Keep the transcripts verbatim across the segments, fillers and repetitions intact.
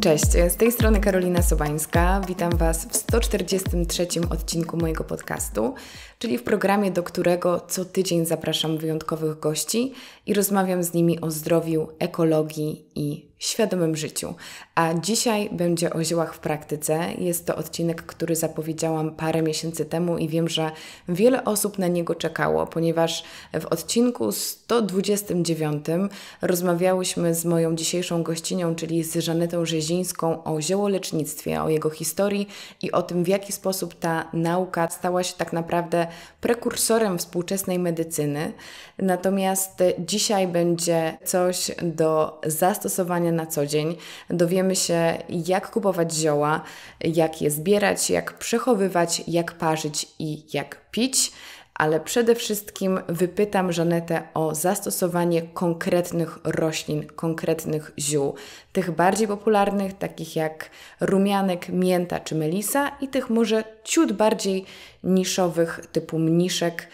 Cześć, z tej strony Karolina Sobańska. Witam Was w sto czterdziestym trzecim odcinku mojego podcastu, czyli w programie, do którego co tydzień zapraszam wyjątkowych gości i rozmawiam z nimi o zdrowiu, ekologii i świadomym życiu. A dzisiaj będzie o ziołach w praktyce. Jest to odcinek, który zapowiedziałam parę miesięcy temu i wiem, że wiele osób na niego czekało, ponieważ w odcinku sto dwudziestym dziewiątym rozmawiałyśmy z moją dzisiejszą gościnią, czyli z Żanetą Rzezińską, o ziołolecznictwie, o jego historii i o tym, w jaki sposób ta nauka stała się tak naprawdę prekursorem współczesnej medycyny. Natomiast dzisiaj będzie coś do zastosowania na co dzień. Dowiemy się, jak kupować zioła, jak je zbierać, jak przechowywać, jak parzyć i jak pić, ale przede wszystkim wypytam Żanetę o zastosowanie konkretnych roślin, konkretnych ziół. Tych bardziej popularnych, takich jak rumianek, mięta czy melisa, i tych może ciut bardziej niszowych, typu mniszek,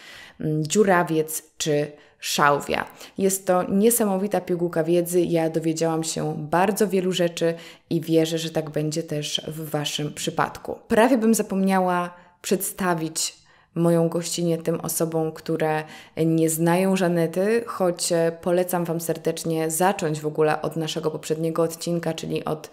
dziurawiec czy szałwia. Jest to niesamowita pigułka wiedzy. Ja dowiedziałam się bardzo wielu rzeczy i wierzę, że tak będzie też w Waszym przypadku. Prawie bym zapomniała przedstawić moją gościnę tym osobom, które nie znają Żanety, choć polecam Wam serdecznie zacząć w ogóle od naszego poprzedniego odcinka, czyli od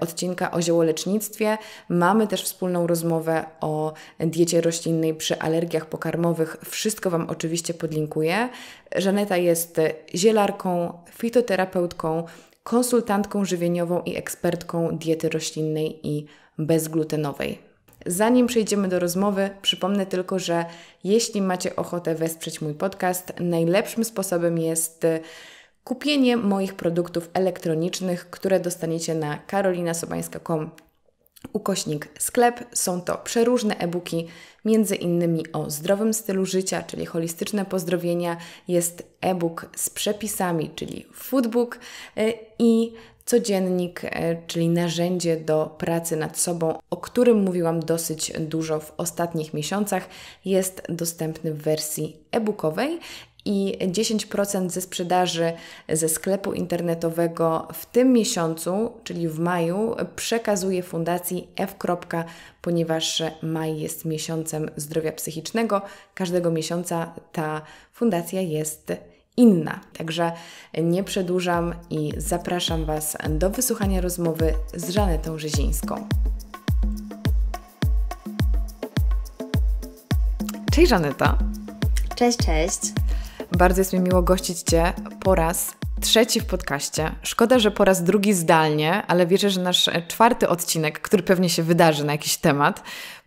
odcinka o ziołolecznictwie. Mamy też wspólną rozmowę o diecie roślinnej przy alergiach pokarmowych. Wszystko Wam oczywiście podlinkuję. Żaneta jest zielarką, fitoterapeutką, konsultantką żywieniową i ekspertką diety roślinnej i bezglutenowej. Zanim przejdziemy do rozmowy, przypomnę tylko, że jeśli macie ochotę wesprzeć mój podcast, najlepszym sposobem jest kupienie moich produktów elektronicznych, które dostaniecie na karolinasobańska kropka com. Ukośnik sklep. Są to przeróżne e-booki, między innymi o zdrowym stylu życia, czyli holistyczne pozdrowienia. Jest e-book z przepisami, czyli foodbook, i codziennik, czyli narzędzie do pracy nad sobą, o którym mówiłam dosyć dużo w ostatnich miesiącach, jest dostępny w wersji e-bookowej. I dziesięć procent ze sprzedaży ze sklepu internetowego w tym miesiącu, czyli w maju, przekazuje fundacji F. Ponieważ maj jest miesiącem zdrowia psychicznego, każdego miesiąca ta fundacja jest inna. Także nie przedłużam i zapraszam Was do wysłuchania rozmowy z Żanetą Rzezińską. Cześć, Żaneta. Cześć, cześć. Bardzo jest mi miło gościć Cię po raz trzeci w podcaście. Szkoda, że po raz drugi zdalnie, ale wierzę, że nasz czwarty odcinek, który pewnie się wydarzy na jakiś temat,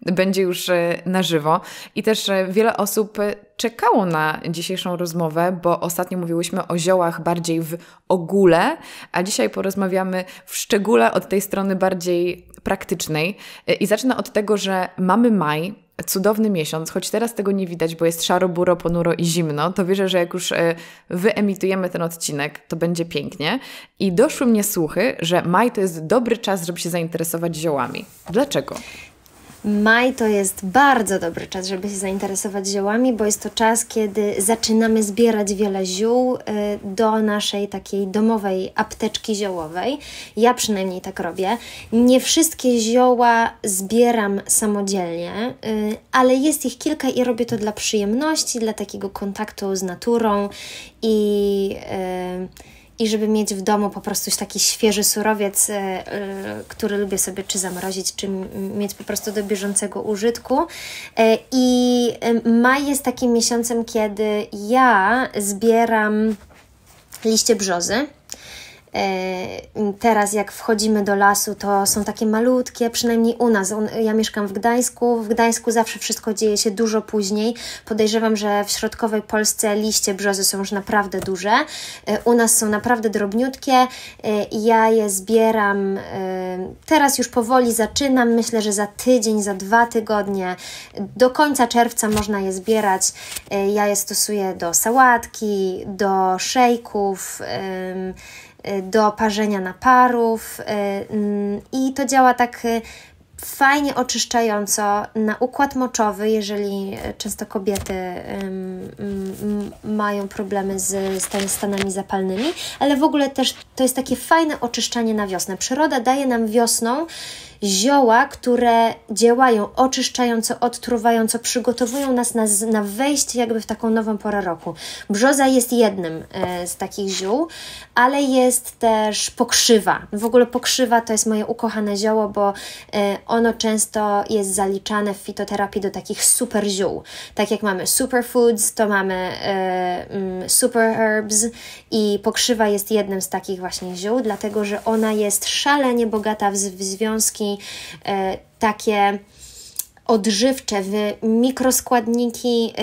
będzie już na żywo. I też wiele osób czekało na dzisiejszą rozmowę, bo ostatnio mówiłyśmy o ziołach bardziej w ogóle, a dzisiaj porozmawiamy w szczególe od tej strony bardziej praktycznej. I zacznę od tego, że mamy maj, cudowny miesiąc, choć teraz tego nie widać, bo jest szaro, buro, ponuro i zimno, to wierzę, że jak już wyemitujemy ten odcinek, to będzie pięknie. I doszły mnie słuchy, że maj to jest dobry czas, żeby się zainteresować ziołami. Dlaczego? Maj to jest bardzo dobry czas, żeby się zainteresować ziołami, bo jest to czas, kiedy zaczynamy zbierać wiele ziół do naszej takiej domowej apteczki ziołowej. Ja przynajmniej tak robię. Nie wszystkie zioła zbieram samodzielnie, ale jest ich kilka i robię to dla przyjemności, dla takiego kontaktu z naturą i... I żeby mieć w domu po prostu taki świeży surowiec, yy, który lubię sobie czy zamrozić, czy mieć po prostu do bieżącego użytku. Yy, I maj jest takim miesiącem, kiedy ja zbieram liście brzozy. Teraz jak wchodzimy do lasu, to są takie malutkie, przynajmniej u nas. Ja mieszkam w Gdańsku, w Gdańsku zawsze wszystko dzieje się dużo później. Podejrzewam, że w środkowej Polsce liście brzozy są już naprawdę duże. U nas są naprawdę drobniutkie. Ja je zbieram, teraz już powoli zaczynam, myślę, że za tydzień, za dwa tygodnie, do końca czerwca można je zbierać. Ja je stosuję do sałatki, do szejków, do parzenia naparów i to działa tak fajnie oczyszczająco na układ moczowy, jeżeli często kobiety um, um, mają problemy z, z stanami zapalnymi, ale w ogóle też to jest takie fajne oczyszczanie na wiosnę. Przyroda daje nam wiosną zioła, które działają oczyszczająco, odtruwająco, przygotowują nas na, na wejście jakby w taką nową porę roku. Brzoza jest jednym e, z takich ziół, ale jest też pokrzywa. W ogóle pokrzywa to jest moje ukochane zioło, bo e, ono często jest zaliczane w fitoterapii do takich super ziół. Tak jak mamy superfoods, to mamy e, mm, super herbs i pokrzywa jest jednym z takich właśnie ziół, dlatego że ona jest szalenie bogata w, w związki takie odżywcze, w mikroskładniki,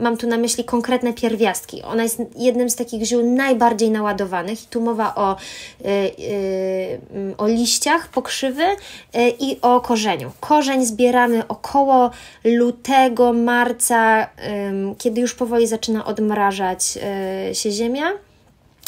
mam tu na myśli konkretne pierwiastki. Ona jest jednym z takich ziół najbardziej naładowanych i tu mowa o, o liściach pokrzywy i o korzeniu. Korzeń zbieramy około lutego, marca, kiedy już powoli zaczyna odmrażać się ziemia.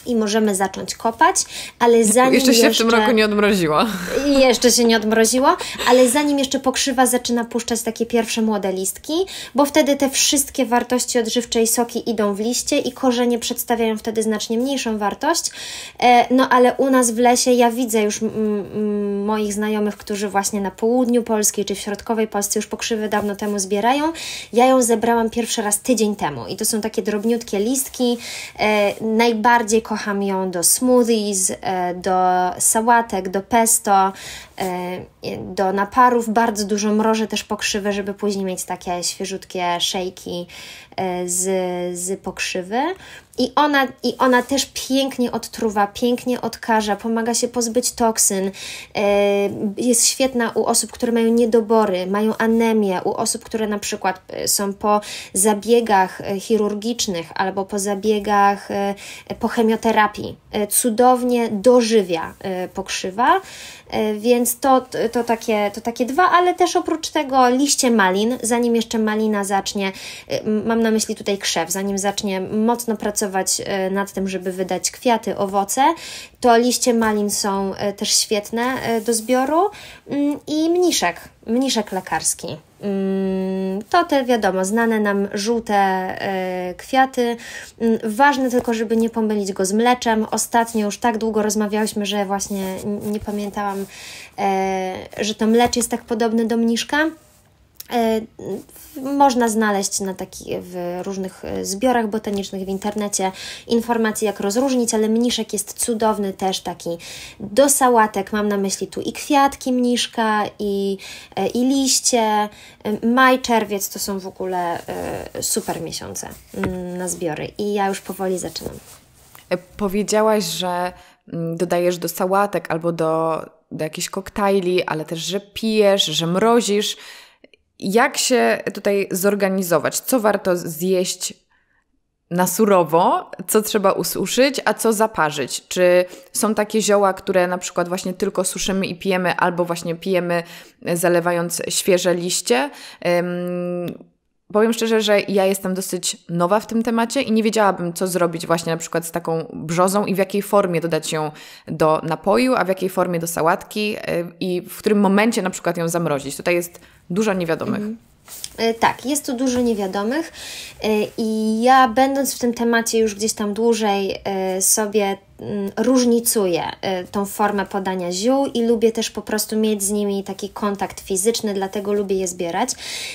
I możemy zacząć kopać, ale zanim jeszcze... się jeszcze, w tym roku nie odmroziła. Jeszcze się nie odmroziło, ale zanim jeszcze pokrzywa zaczyna puszczać takie pierwsze młode listki, bo wtedy te wszystkie wartości odżywcze i soki idą w liście i korzenie przedstawiają wtedy znacznie mniejszą wartość. No ale u nas w lesie ja widzę już moich znajomych, którzy właśnie na południu Polski czy w środkowej Polsce już pokrzywy dawno temu zbierają. Ja ją zebrałam pierwszy raz tydzień temu i to są takie drobniutkie listki, najbardziej kochane. Kocham ją do smoothies, do sałatek, do pesto, do naparów. Bardzo dużo mrożę też pokrzywy, żeby później mieć takie świeżutkie szejki z, z pokrzywy. I ona, I ona też pięknie odtruwa, pięknie odkaża, pomaga się pozbyć toksyn, jest świetna u osób, które mają niedobory, mają anemię, u osób, które na przykład są po zabiegach chirurgicznych albo po zabiegach po chemioterapii. Cudownie dożywia pokrzywa, więc to, to, takie, to takie dwa, ale też oprócz tego liście malin, zanim jeszcze malina zacznie, mam na myśli tutaj krzew, zanim zacznie mocno pracować nad tym, żeby wydać kwiaty, owoce, to liście malin są też świetne do zbioru i mniszek, mniszek lekarski. To te wiadomo, znane nam żółte kwiaty. Ważne tylko, żeby nie pomylić go z mleczem. Ostatnio już tak długo rozmawiałyśmy, że właśnie nie pamiętałam, że to mlecz jest tak podobny do mniszka. Można znaleźć na taki, w różnych zbiorach botanicznych w internecie informacje, jak rozróżnić, ale mniszek jest cudowny też taki do sałatek, mam na myśli tu i kwiatki mniszka, i, i liście. Maj, czerwiec to są w ogóle super miesiące na zbiory i ja już powoli zaczynam. Powiedziałaś, że dodajesz do sałatek albo do, do jakichś koktajli, ale też, że pijesz, że mrozisz. Jak się tutaj zorganizować? Co warto zjeść na surowo? Co trzeba ususzyć, a co zaparzyć? Czy są takie zioła, które na przykład właśnie tylko suszymy i pijemy, albo właśnie pijemy zalewając świeże liście? Um, powiem szczerze, że ja jestem dosyć nowa w tym temacie i nie wiedziałabym, co zrobić właśnie na przykład z taką brzozą i w jakiej formie dodać ją do napoju, a w jakiej formie do sałatki i w którym momencie na przykład ją zamrozić. Tutaj jest dużo niewiadomych. Mm. Tak, jest tu dużo niewiadomych i ja będąc w tym temacie już gdzieś tam dłużej sobie różnicuję tą formę podania ziół i lubię też po prostu mieć z nimi taki kontakt fizyczny, dlatego lubię je zbierać.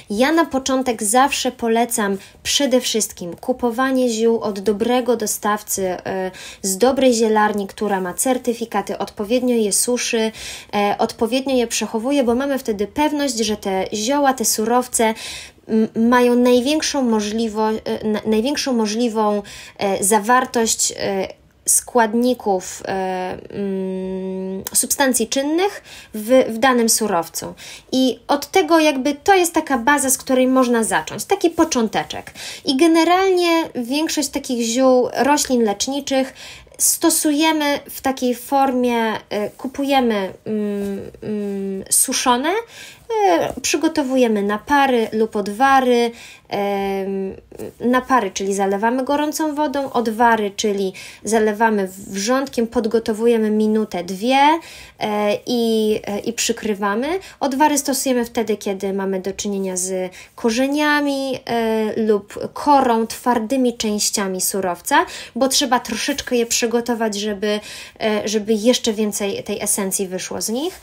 Ja na początek zawsze polecam przede wszystkim kupowanie ziół od dobrego dostawcy, z dobrej zielarni, która ma certyfikaty, odpowiednio je suszy, odpowiednio je przechowuje, bo mamy wtedy pewność, że te zioła, te surowce mają największą możliwą, największą możliwą zawartość składników, y, mm, substancji czynnych w, w danym surowcu. I od tego jakby to jest taka baza, z której można zacząć, taki począteczek. I generalnie większość takich ziół roślin leczniczych stosujemy w takiej formie, y, kupujemy y, y, suszone, przygotowujemy napary lub odwary. Napary, czyli zalewamy gorącą wodą, odwary, czyli zalewamy wrzątkiem, podgotowujemy minutę, dwie i, i przykrywamy. Odwary stosujemy wtedy, kiedy mamy do czynienia z korzeniami lub korą, twardymi częściami surowca, bo trzeba troszeczkę je przygotować, żeby, żeby jeszcze więcej tej esencji wyszło z nich.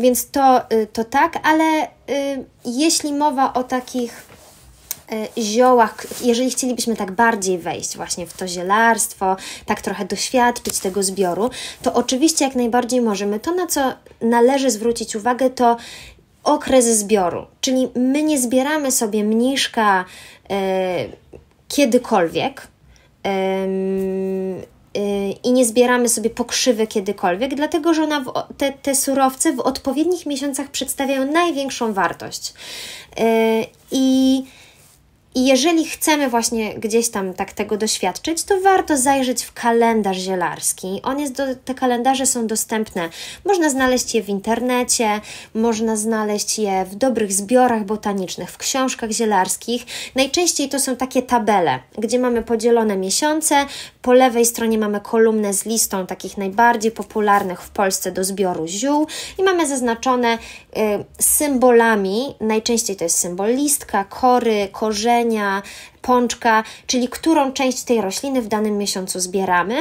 Więc to, to tak, ale jeśli mowa o takich ziołach, jeżeli chcielibyśmy tak bardziej wejść właśnie w to zielarstwo, tak trochę doświadczyć tego zbioru, to oczywiście jak najbardziej możemy. To, na co należy zwrócić uwagę, to okres zbioru, czyli my nie zbieramy sobie mniszka yy, kiedykolwiek yy, i nie zbieramy sobie pokrzywy kiedykolwiek, dlatego że ona w, te, te surowce w odpowiednich miesiącach przedstawiają największą wartość. Yy, i I jeżeli chcemy właśnie gdzieś tam tak tego doświadczyć, to warto zajrzeć w kalendarz zielarski. On jest do, te kalendarze są dostępne. Można znaleźć je w internecie, można znaleźć je w dobrych zbiorach botanicznych, w książkach zielarskich. Najczęściej to są takie tabele, gdzie mamy podzielone miesiące. Po lewej stronie mamy kolumnę z listą takich najbardziej popularnych w Polsce do zbioru ziół i mamy zaznaczone y, symbolami. Najczęściej to jest symbol listka, kory, korzeni, pączka, czyli którą część tej rośliny w danym miesiącu zbieramy.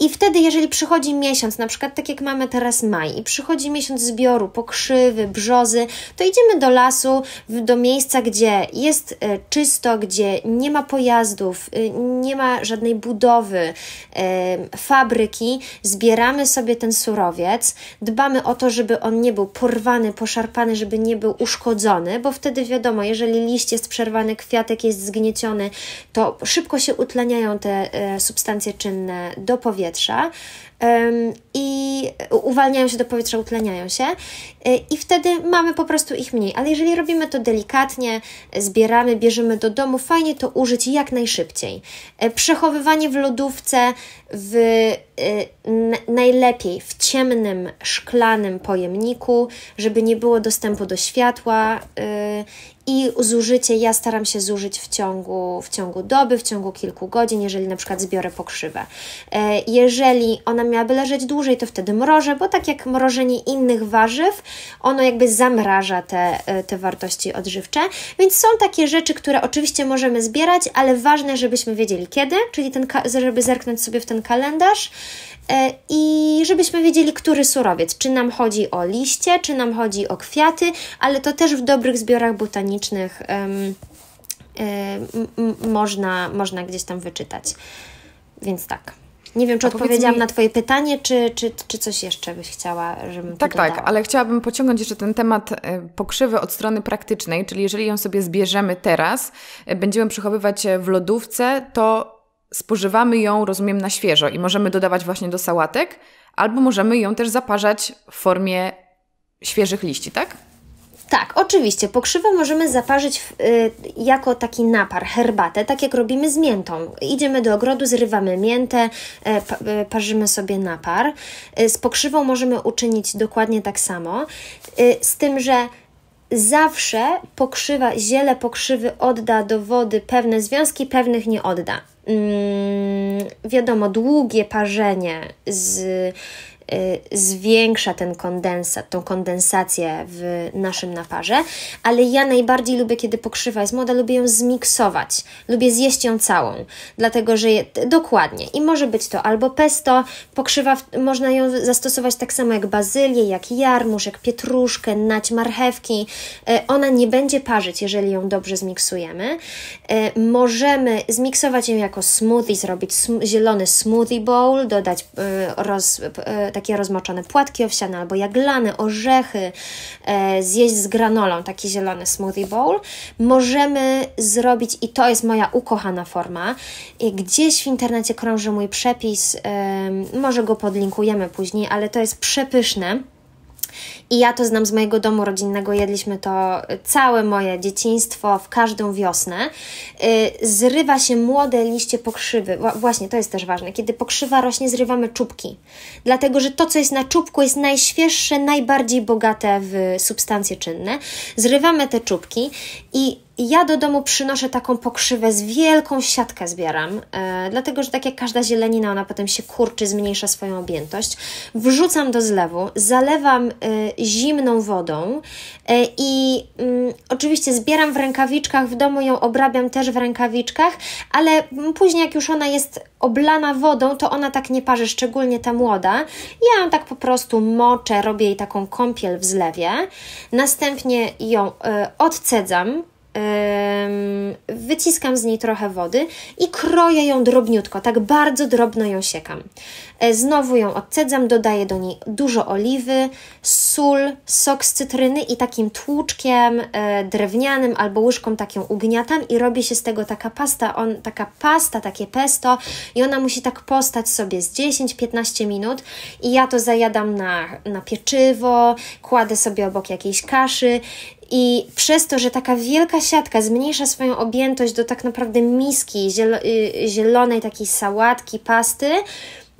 I wtedy, jeżeli przychodzi miesiąc, na przykład tak jak mamy teraz maj i przychodzi miesiąc zbioru pokrzywy, brzozy, to idziemy do lasu, do miejsca, gdzie jest czysto, gdzie nie ma pojazdów, nie ma żadnej budowy, fabryki, zbieramy sobie ten surowiec, dbamy o to, żeby on nie był porwany, poszarpany, żeby nie był uszkodzony, bo wtedy wiadomo, jeżeli liść jest przerwany, kwiatek jest zgnieciony, to szybko się utleniają te substancje czynne do powietrza i uwalniają się do powietrza, utleniają się i wtedy mamy po prostu ich mniej. Ale jeżeli robimy to delikatnie, zbieramy, bierzemy do domu, fajnie to użyć jak najszybciej. Przechowywanie w lodówce w, najlepiej w ciemnym, szklanym pojemniku, żeby nie było dostępu do światła i zużycie, ja staram się zużyć w ciągu, w ciągu doby, w ciągu kilku godzin, jeżeli na przykład zbiorę pokrzywę. Jeżeli ona miałaby leżeć dłużej, to wtedy mrożę, bo tak jak mrożenie innych warzyw, ono jakby zamraża te, te wartości odżywcze. Więc są takie rzeczy, które oczywiście możemy zbierać, ale ważne, żebyśmy wiedzieli kiedy, czyli ten, żeby zerknąć sobie w ten kalendarz i żebyśmy wiedzieli, który surowiec. Czy nam chodzi o liście, czy nam chodzi o kwiaty, ale to też w dobrych zbiorach botanicznych um, um, można, można gdzieś tam wyczytać. Więc tak. Nie wiem, czy odpowiedziałam mi... na Twoje pytanie, czy, czy, czy coś jeszcze byś chciała, żebym Tak, tak, ale chciałabym pociągnąć jeszcze ten temat pokrzywy od strony praktycznej, czyli jeżeli ją sobie zbierzemy teraz, będziemy przechowywać w lodówce, to spożywamy ją, rozumiem, na świeżo i możemy dodawać właśnie do sałatek, albo możemy ją też zaparzać w formie świeżych liści, tak? Tak, oczywiście. Pokrzywę możemy zaparzyć w, y, jako taki napar, herbatę, tak jak robimy z miętą. Idziemy do ogrodu, zrywamy miętę, y, pa, y, parzymy sobie napar. Y, z pokrzywą możemy uczynić dokładnie tak samo, y, z tym, że zawsze pokrzywa, ziele pokrzywy odda do wody pewne związki, pewnych nie odda. Yy, wiadomo, długie parzenie z... zwiększa ten kondensat, tą kondensację w naszym naparze, ale ja najbardziej lubię, kiedy pokrzywa jest młoda, lubię ją zmiksować, lubię zjeść ją całą, dlatego, że je, dokładnie, i może być to albo pesto, pokrzywa, można ją zastosować tak samo jak bazylię, jak jarmuż, jak pietruszkę, nać marchewki, ona nie będzie parzyć, jeżeli ją dobrze zmiksujemy. Możemy zmiksować ją jako smoothie, zrobić zielony smoothie bowl, dodać roz takie rozmoczone płatki owsiane albo jaglane, orzechy, e, zjeść z granolą, taki zielony smoothie bowl. Możemy zrobić, i to jest moja ukochana forma, gdzieś w internecie krąży mój przepis, e, może go podlinkujemy później, ale to jest przepyszne. I ja to znam z mojego domu rodzinnego, jedliśmy to całe moje dzieciństwo, w każdą wiosnę. Zrywa się młode liście pokrzywy, właśnie to jest też ważne, kiedy pokrzywa rośnie, zrywamy czubki, dlatego że to, co jest na czubku, jest najświeższe, najbardziej bogate w substancje czynne. Zrywamy te czubki i ja do domu przynoszę taką pokrzywę, z wielką siatkę zbieram, e, dlatego że tak jak każda zielenina, ona potem się kurczy, zmniejsza swoją objętość. Wrzucam do zlewu, zalewam e, zimną wodą e, i mm, oczywiście zbieram w rękawiczkach, w domu ją obrabiam też w rękawiczkach, ale m, później jak już ona jest oblana wodą, to ona tak nie parzy, szczególnie ta młoda. Ja ją tak po prostu moczę, robię jej taką kąpiel w zlewie, następnie ją e, odcedzam, wyciskam z niej trochę wody i kroję ją drobniutko, tak bardzo drobno ją siekam. Znowu ją odcedzam, dodaję do niej dużo oliwy, sól, sok z cytryny i takim tłuczkiem drewnianym albo łyżką taką ugniatam i robi się z tego taka pasta, on, taka pasta, takie pesto i ona musi tak postać sobie z dziesięć do piętnastu minut i ja to zajadam na, na pieczywo, kładę sobie obok jakiejś kaszy. I przez to, że taka wielka siatka zmniejsza swoją objętość do tak naprawdę miski zielo, zielonej takiej sałatki, pasty,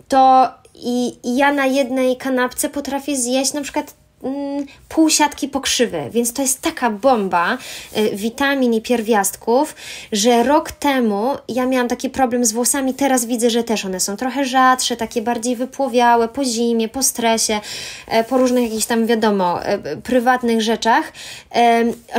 to i, i ja na jednej kanapce potrafię zjeść na przykład mm, pół siatki pokrzywy, więc to jest taka bomba y, witamin i pierwiastków, że rok temu ja miałam taki problem z włosami, teraz widzę, że też one są trochę rzadsze, takie bardziej wypłowiałe po zimie, po stresie, y, po różnych jakichś tam wiadomo, y, prywatnych rzeczach.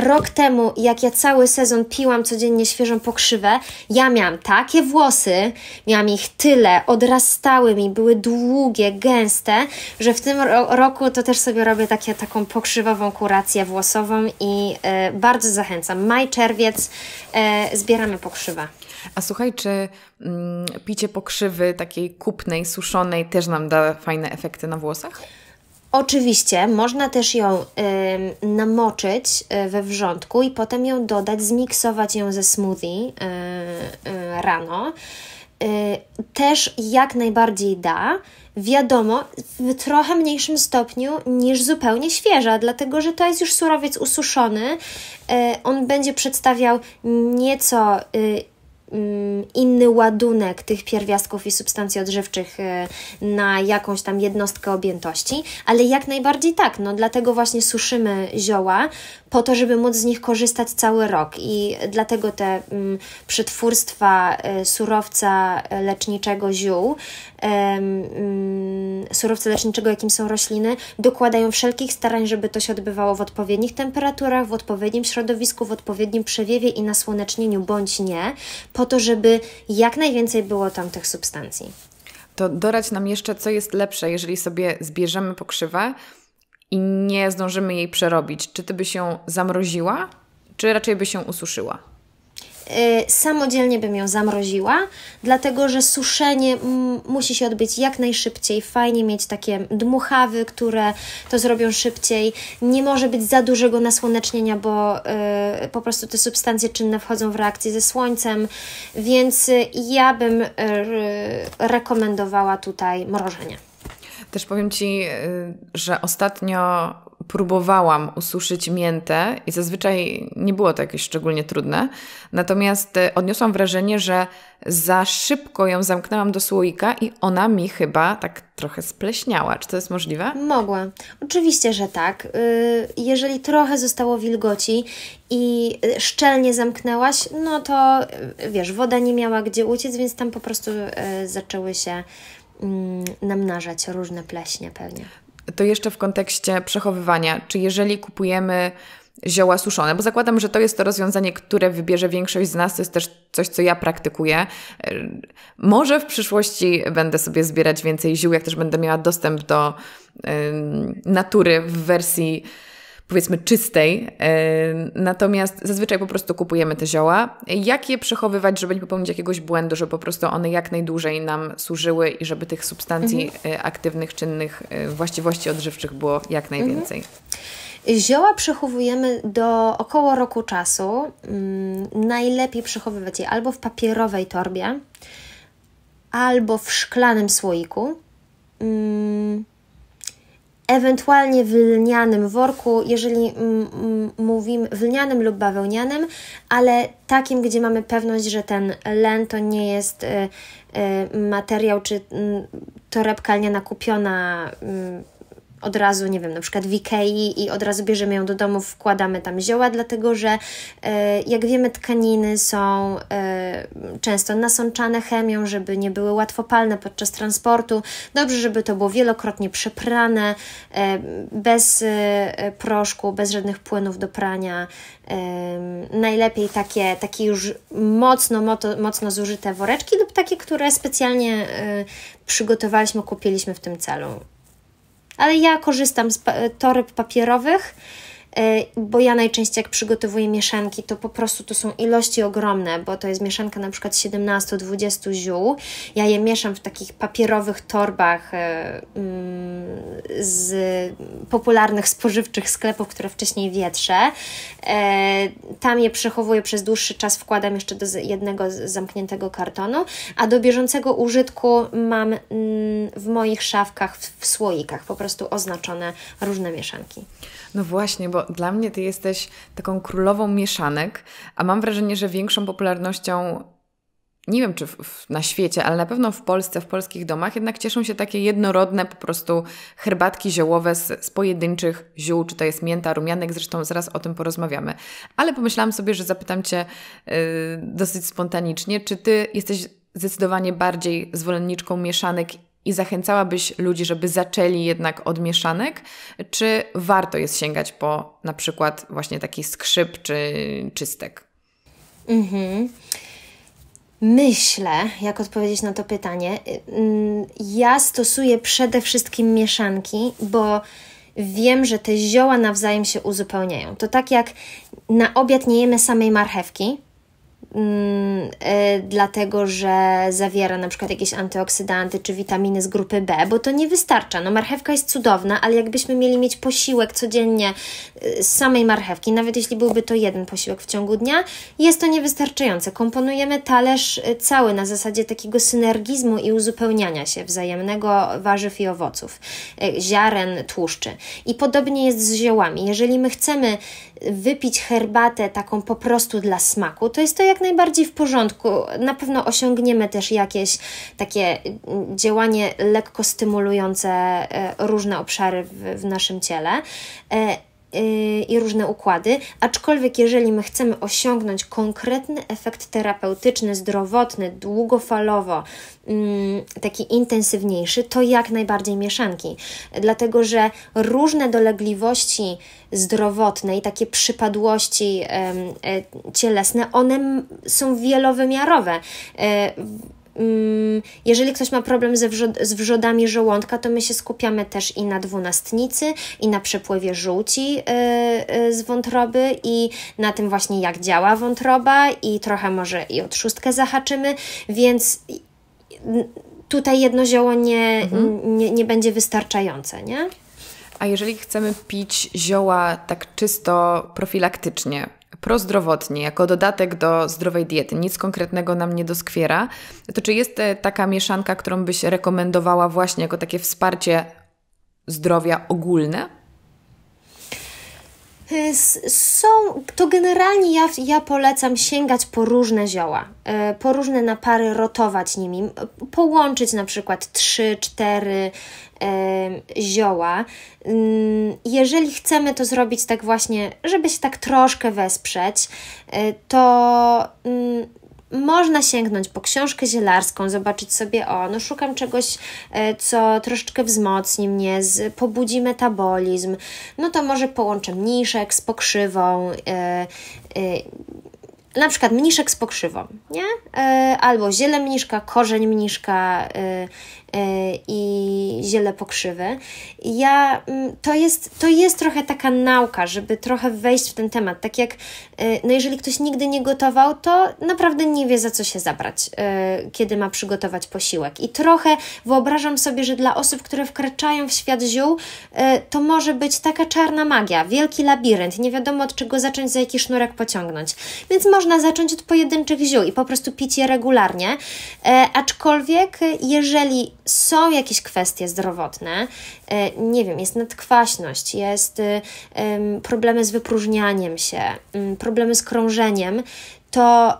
Y, rok temu, jak ja cały sezon piłam codziennie świeżą pokrzywę, ja miałam takie włosy, miałam ich tyle, odrastały mi, były długie, gęste, że w tym ro- roku to też sobie robię Takie, taką pokrzywową kurację włosową i e, bardzo zachęcam. Maj, czerwiec, e, zbieramy pokrzywę. A słuchaj, czy mm, picie pokrzywy takiej kupnej, suszonej też nam da fajne efekty na włosach? Oczywiście, można też ją y, namoczyć y, we wrzątku i potem ją dodać, zmiksować ją ze smoothie y, y, rano. Y, też jak najbardziej da, wiadomo, w trochę mniejszym stopniu niż zupełnie świeża, dlatego że to jest już surowiec ususzony, y, on będzie przedstawiał nieco y, inny ładunek tych pierwiastków i substancji odżywczych na jakąś tam jednostkę objętości, ale jak najbardziej tak, no dlatego właśnie suszymy zioła po to, żeby móc z nich korzystać cały rok i dlatego te um, przetwórstwa um, surowca leczniczego ziół, um, um, surowca leczniczego, jakim są rośliny, dokładają wszelkich starań, żeby to się odbywało w odpowiednich temperaturach, w odpowiednim środowisku, w odpowiednim przewiewie i nasłonecznieniu bądź nie, po to, żeby jak najwięcej było tam tych substancji. To doradź nam jeszcze, co jest lepsze, jeżeli sobie zbierzemy pokrzywę i nie zdążymy jej przerobić. Czy Ty byś ją zamroziła, czy raczej byś ją ususzyła? Samodzielnie bym ją zamroziła, dlatego że suszenie musi się odbyć jak najszybciej. Fajnie mieć takie dmuchawy, które to zrobią szybciej. Nie może być za dużego nasłonecznienia, bo y, po prostu te substancje czynne wchodzą w reakcję ze słońcem, więc ja bym y, rekomendowała tutaj mrożenie. Też powiem Ci, że ostatnio próbowałam ususzyć miętę i zazwyczaj nie było to jakieś szczególnie trudne, natomiast odniosłam wrażenie, że za szybko ją zamknęłam do słoika i ona mi chyba tak trochę spleśniała. Czy to jest możliwe? Mogła. Oczywiście, że tak. Jeżeli trochę zostało wilgoci i szczelnie zamknęłaś, no to wiesz, woda nie miała gdzie uciec, więc tam po prostu zaczęły się namnażać różne pleśnie pewnie. To jeszcze w kontekście przechowywania, czy jeżeli kupujemy zioła suszone, bo zakładam, że to jest to rozwiązanie, które wybierze większość z nas, to jest też coś, co ja praktykuję. Może w przyszłości będę sobie zbierać więcej ziół, jak też będę miała dostęp do y, natury w wersji powiedzmy czystej, yy, natomiast zazwyczaj po prostu kupujemy te zioła. Jak je przechowywać, żeby nie popełnić jakiegoś błędu, żeby po prostu one jak najdłużej nam służyły i żeby tych substancji mhm. aktywnych, czynnych, właściwości odżywczych było jak najwięcej? Mhm. Zioła przechowujemy do około roku czasu. Hmm, najlepiej przechowywać je albo w papierowej torbie, albo w szklanym słoiku. Hmm. ewentualnie w lnianym worku, jeżeli mm, mm, mówimy w lnianym lub bawełnianym, ale takim, gdzie mamy pewność, że ten len to nie jest y, y, materiał czy y, torebka lniana kupiona y, od razu, nie wiem, na przykład w Ikei i od razu bierzemy ją do domu, wkładamy tam zioła, dlatego że jak wiemy, tkaniny są często nasączane chemią, żeby nie były łatwopalne podczas transportu. Dobrze, żeby to było wielokrotnie przeprane, bez proszku, bez żadnych płynów do prania. Najlepiej takie, takie już mocno, mocno zużyte woreczki lub takie, które specjalnie przygotowaliśmy, kupiliśmy w tym celu. Ale ja korzystam z toreb papierowych, bo ja najczęściej jak przygotowuję mieszanki, to po prostu to są ilości ogromne, bo to jest mieszanka na przykład siedemnaście dwadzieścia ziół. Ja je mieszam w takich papierowych torbach z popularnych spożywczych sklepów, które wcześniej wietrzę. Tam je przechowuję przez dłuższy czas, wkładam jeszcze do jednego zamkniętego kartonu, a do bieżącego użytku mam w moich szafkach, w słoikach po prostu oznaczone różne mieszanki. No właśnie, bo dla mnie Ty jesteś taką królową mieszanek, a mam wrażenie, że większą popularnością, nie wiem czy w, w, na świecie, ale na pewno w Polsce, w polskich domach jednak cieszą się takie jednorodne po prostu herbatki ziołowe z, z pojedynczych ziół, czy to jest mięta, rumianek, zresztą zaraz o tym porozmawiamy. Ale pomyślałam sobie, że zapytam Cię yy, dosyć spontanicznie, czy Ty jesteś zdecydowanie bardziej zwolenniczką mieszanek i zachęcałabyś ludzi, żeby zaczęli jednak od mieszanek? Czy warto jest sięgać po na przykład właśnie taki skrzyp czy czystek? Mhm. Myślę, jak odpowiedzieć na to pytanie. Ja stosuję przede wszystkim mieszanki, bo wiem, że te zioła nawzajem się uzupełniają. To tak jak na obiad nie jemy samej marchewki, Mm, y, dlatego, że zawiera na przykład jakieś antyoksydanty czy witaminy z grupy B, bo to nie wystarcza. No, marchewka jest cudowna, ale jakbyśmy mieli mieć posiłek codziennie y, z samej marchewki, nawet jeśli byłby to jeden posiłek w ciągu dnia, jest to niewystarczające. Komponujemy talerz y, cały na zasadzie takiego synergizmu i uzupełniania się wzajemnego warzyw i owoców, y, ziaren, tłuszczy. I podobnie jest z ziołami. Jeżeli my chcemy wypić herbatę taką po prostu dla smaku, to jest to jak najbardziej w porządku. Na pewno osiągniemy też jakieś takie działanie lekko stymulujące różne obszary w, w naszym ciele i różne układy, aczkolwiek jeżeli my chcemy osiągnąć konkretny efekt terapeutyczny, zdrowotny, długofalowo, taki intensywniejszy, to jak najbardziej mieszanki. Dlatego, że różne dolegliwości zdrowotne i takie przypadłości cielesne, one są wielowymiarowe. Jeżeli ktoś ma problem ze wrzod- z wrzodami żołądka, to my się skupiamy też i na dwunastnicy, i na przepływie żółci yy, yy, z wątroby, i na tym właśnie, jak działa wątroba, i trochę może i od szóstkę zahaczymy, więc tutaj jedno zioło nie, mhm. nie, nie będzie wystarczające, nie? A jeżeli chcemy pić zioła tak czysto profilaktycznie, prozdrowotnie, jako dodatek do zdrowej diety, nic konkretnego nam nie doskwiera, to czy jest taka mieszanka, którą byś rekomendowała właśnie jako takie wsparcie zdrowia ogólne? Są, to generalnie ja, ja polecam sięgać po różne zioła, po różne napary, rotować nimi, połączyć na przykład trzy, cztery zioła. Jeżeli chcemy to zrobić tak właśnie, żeby się tak troszkę wesprzeć, to można sięgnąć po książkę zielarską, zobaczyć sobie, o, no szukam czegoś, co troszeczkę wzmocni mnie, z, pobudzi metabolizm, no to może połączę mniszek z pokrzywą, yy, yy, na przykład mniszek z pokrzywą, nie? Yy, albo ziele mniszka, korzeń mniszka yy, yy, i ziele pokrzywy. Ja, yy, to jest, to jest trochę taka nauka, żeby trochę wejść w ten temat. Tak jak, yy, no jeżeli ktoś nigdy nie gotował, to naprawdę nie wie, za co się zabrać, yy, kiedy ma przygotować posiłek. I trochę wyobrażam sobie, że dla osób, które wkraczają w świat ziół, yy, to może być taka czarna magia, wielki labirynt, nie wiadomo od czego zacząć, za jaki sznurek pociągnąć. Więc może Można zacząć od pojedynczych ziół i po prostu pić je regularnie, e, aczkolwiek jeżeli są jakieś kwestie zdrowotne, nie wiem, jest nadkwaśność, jest problemy z wypróżnianiem się, problemy z krążeniem, to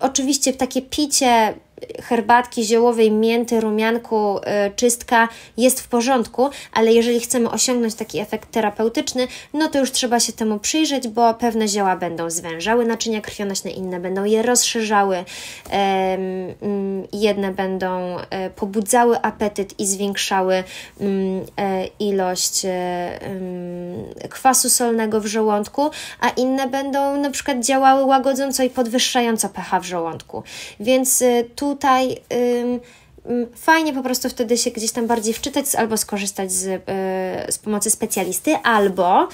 oczywiście takie picie herbatki ziołowej, mięty, rumianku, czystka jest w porządku, ale jeżeli chcemy osiągnąć taki efekt terapeutyczny, no to już trzeba się temu przyjrzeć, bo pewne zioła będą zwężały naczynia krwionośne, inne będą je rozszerzały, jedne będą pobudzały apetyt i zwiększały ilość kwasu solnego w żołądku, a inne będą na przykład działały łagodząco i podwyższająco pH w żołądku. Więc tu Tutaj ym, ym, fajnie po prostu wtedy się gdzieś tam bardziej wczytać albo skorzystać z, yy, z pomocy specjalisty, albo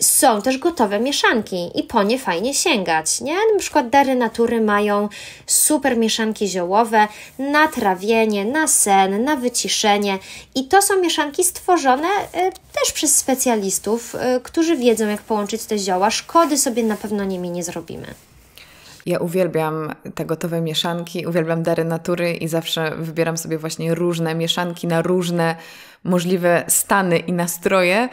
są też gotowe mieszanki i po nie fajnie sięgać, nie? Na przykład Dary Natury mają super mieszanki ziołowe na trawienie, na sen, na wyciszenie i to są mieszanki stworzone yy, też przez specjalistów, yy, którzy wiedzą, jak połączyć te zioła. Szkody sobie na pewno nimi nie zrobimy. Ja uwielbiam te gotowe mieszanki, uwielbiam Dary Natury i zawsze wybieram sobie właśnie różne mieszanki na różne możliwe stany i nastroje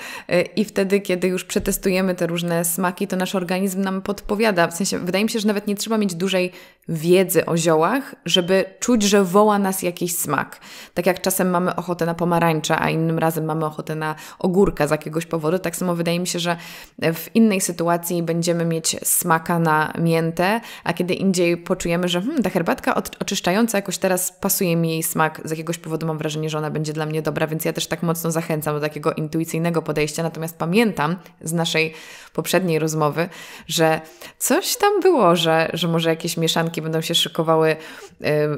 i wtedy, kiedy już przetestujemy te różne smaki, to nasz organizm nam podpowiada. W sensie, wydaje mi się, że nawet nie trzeba mieć dużej wiedzy o ziołach, żeby czuć, że woła nas jakiś smak. Tak jak czasem mamy ochotę na pomarańcza, a innym razem mamy ochotę na ogórka z jakiegoś powodu, tak samo wydaje mi się, że w innej sytuacji będziemy mieć smaka na miętę, a kiedy indziej poczujemy, że hmm, ta herbatka oczyszczająca jakoś teraz pasuje mi jej smak, z jakiegoś powodu mam wrażenie, że ona będzie dla mnie dobra, więc ja też tak mocno zachęcam do takiego intuicyjnego podejścia, natomiast pamiętam z naszej poprzedniej rozmowy, że coś tam było, że, że może jakieś mieszanki będą się szykowały y,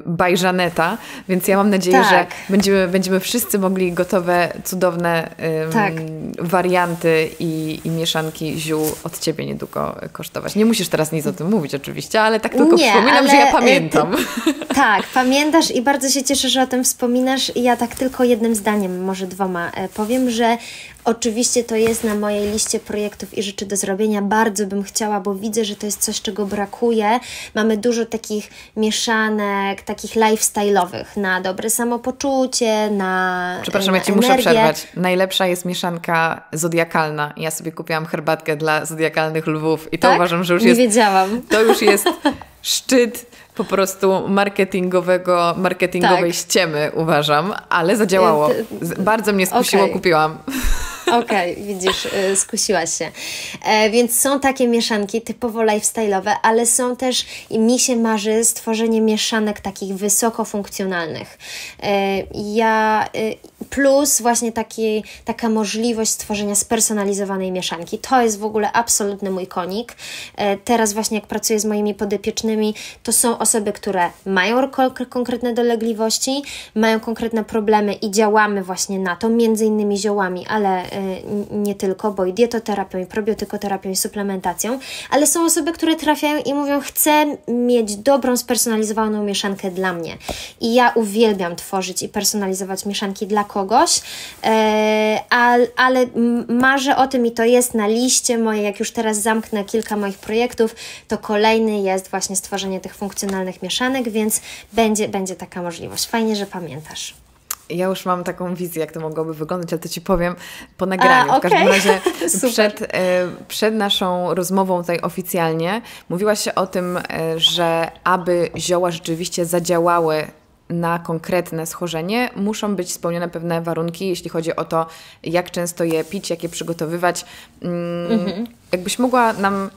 by Żaneta, więc ja mam nadzieję, tak. że będziemy, będziemy wszyscy mogli gotowe, cudowne y, tak. warianty i, i mieszanki ziół od Ciebie niedługo kosztować. Nie musisz teraz nic o tym mówić oczywiście, ale tak tylko Nie, przypominam, ale, że ja pamiętam. Ty, tak, pamiętasz i bardzo się cieszę, że o tym wspominasz i ja tak tylko jednym zdaniem, może dwoma. Powiem, że oczywiście to jest na mojej liście projektów i rzeczy do zrobienia. Bardzo bym chciała, bo widzę, że to jest coś, czego brakuje. Mamy dużo takich mieszanek, takich lifestyle'owych na dobre samopoczucie, na Przepraszam, na ja Ci energię. Muszę przerwać. Najlepsza jest mieszanka zodiakalna. Ja sobie kupiłam herbatkę dla zodiakalnych lwów i to tak? uważam, że już jest... Nie wiedziałam. To już jest szczyt po prostu marketingowego, marketingowej tak. ściemy, uważam, ale zadziałało. Bardzo mnie skusiło, okay. kupiłam. Okej, okay, widzisz, skusiłaś się. E, więc są takie mieszanki typowo lifestyle'owe, ale są też, i mi się marzy stworzenie mieszanek takich wysokofunkcjonalnych. E, ja, e, plus właśnie taki, taka możliwość stworzenia spersonalizowanej mieszanki. To jest w ogóle absolutny mój konik. E, teraz właśnie jak pracuję z moimi podopiecznymi, to są osoby, które mają konkretne dolegliwości, mają konkretne problemy i działamy właśnie na to, między innymi ziołami, ale nie tylko, bo i dietoterapią, i probiotykoterapią, i suplementacją, ale są osoby, które trafiają i mówią: chcę mieć dobrą, spersonalizowaną mieszankę dla mnie. I ja uwielbiam tworzyć i personalizować mieszanki dla kogoś, ale marzę o tym i to jest na liście mojej, jak już teraz zamknę kilka moich projektów, to kolejny jest właśnie stworzenie tych funkcjonalnych mieszanek, więc będzie, będzie taka możliwość. Fajnie, że pamiętasz. Ja już mam taką wizję, jak to mogłoby wyglądać, ale to Ci powiem po nagraniu. A, okay. W każdym razie przed, przed naszą rozmową tutaj oficjalnie mówiłaś się o tym, że aby zioła rzeczywiście zadziałały na konkretne schorzenie, muszą być spełnione pewne warunki, jeśli chodzi o to, jak często je pić, jak je przygotowywać. Mhm. Jakbyś mogła nam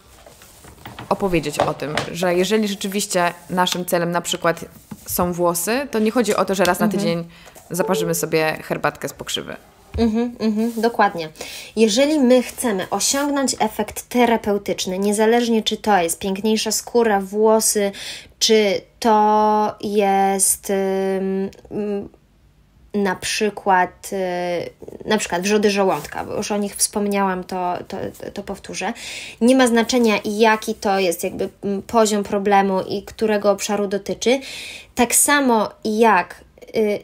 opowiedzieć o tym, że jeżeli rzeczywiście naszym celem na przykład są włosy, to nie chodzi o to, że raz na tydzień zaparzymy sobie herbatkę z pokrzywy. Mhm, mhm, dokładnie. Jeżeli my chcemy osiągnąć efekt terapeutyczny, niezależnie czy to jest piękniejsza skóra, włosy, czy to jest um, na przykład, na przykład wrzody żołądka, bo już o nich wspomniałam, to, to, to powtórzę. Nie ma znaczenia, jaki to jest jakby poziom problemu i którego obszaru dotyczy. Tak samo jak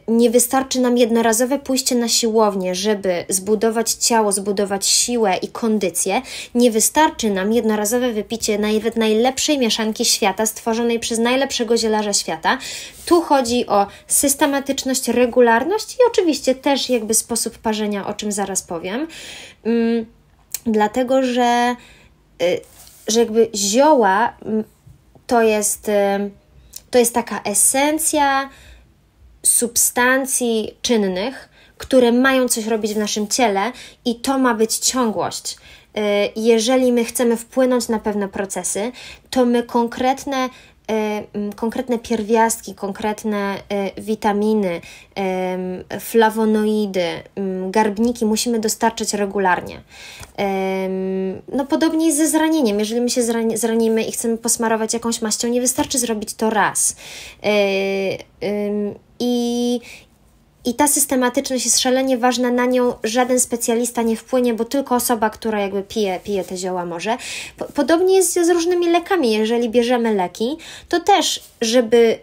nie wystarczy nam jednorazowe pójście na siłownię, żeby zbudować ciało, zbudować siłę i kondycję. Nie wystarczy nam jednorazowe wypicie nawet najlepszej mieszanki świata, stworzonej przez najlepszego zielarza świata. Tu chodzi o systematyczność, regularność i oczywiście też jakby sposób parzenia, o czym zaraz powiem. Hmm, dlatego, że, y, że jakby zioła to jest, y, to jest taka esencja substancji czynnych, które mają coś robić w naszym ciele i to ma być ciągłość. Y, jeżeli my chcemy wpłynąć na pewne procesy, to my konkretne Y, konkretne pierwiastki, konkretne y, witaminy, y, flawonoidy, y, garbniki musimy dostarczać regularnie. Y, no podobnie jest ze zranieniem. Jeżeli my się zrani- zranimy i chcemy posmarować jakąś maścią, nie wystarczy zrobić to raz. Y, y, y, I ta systematyczność jest szalenie ważna, na nią żaden specjalista nie wpłynie, bo tylko osoba, która jakby pije, pije te zioła może. Podobnie jest z różnymi lekami. Jeżeli bierzemy leki, to też, żeby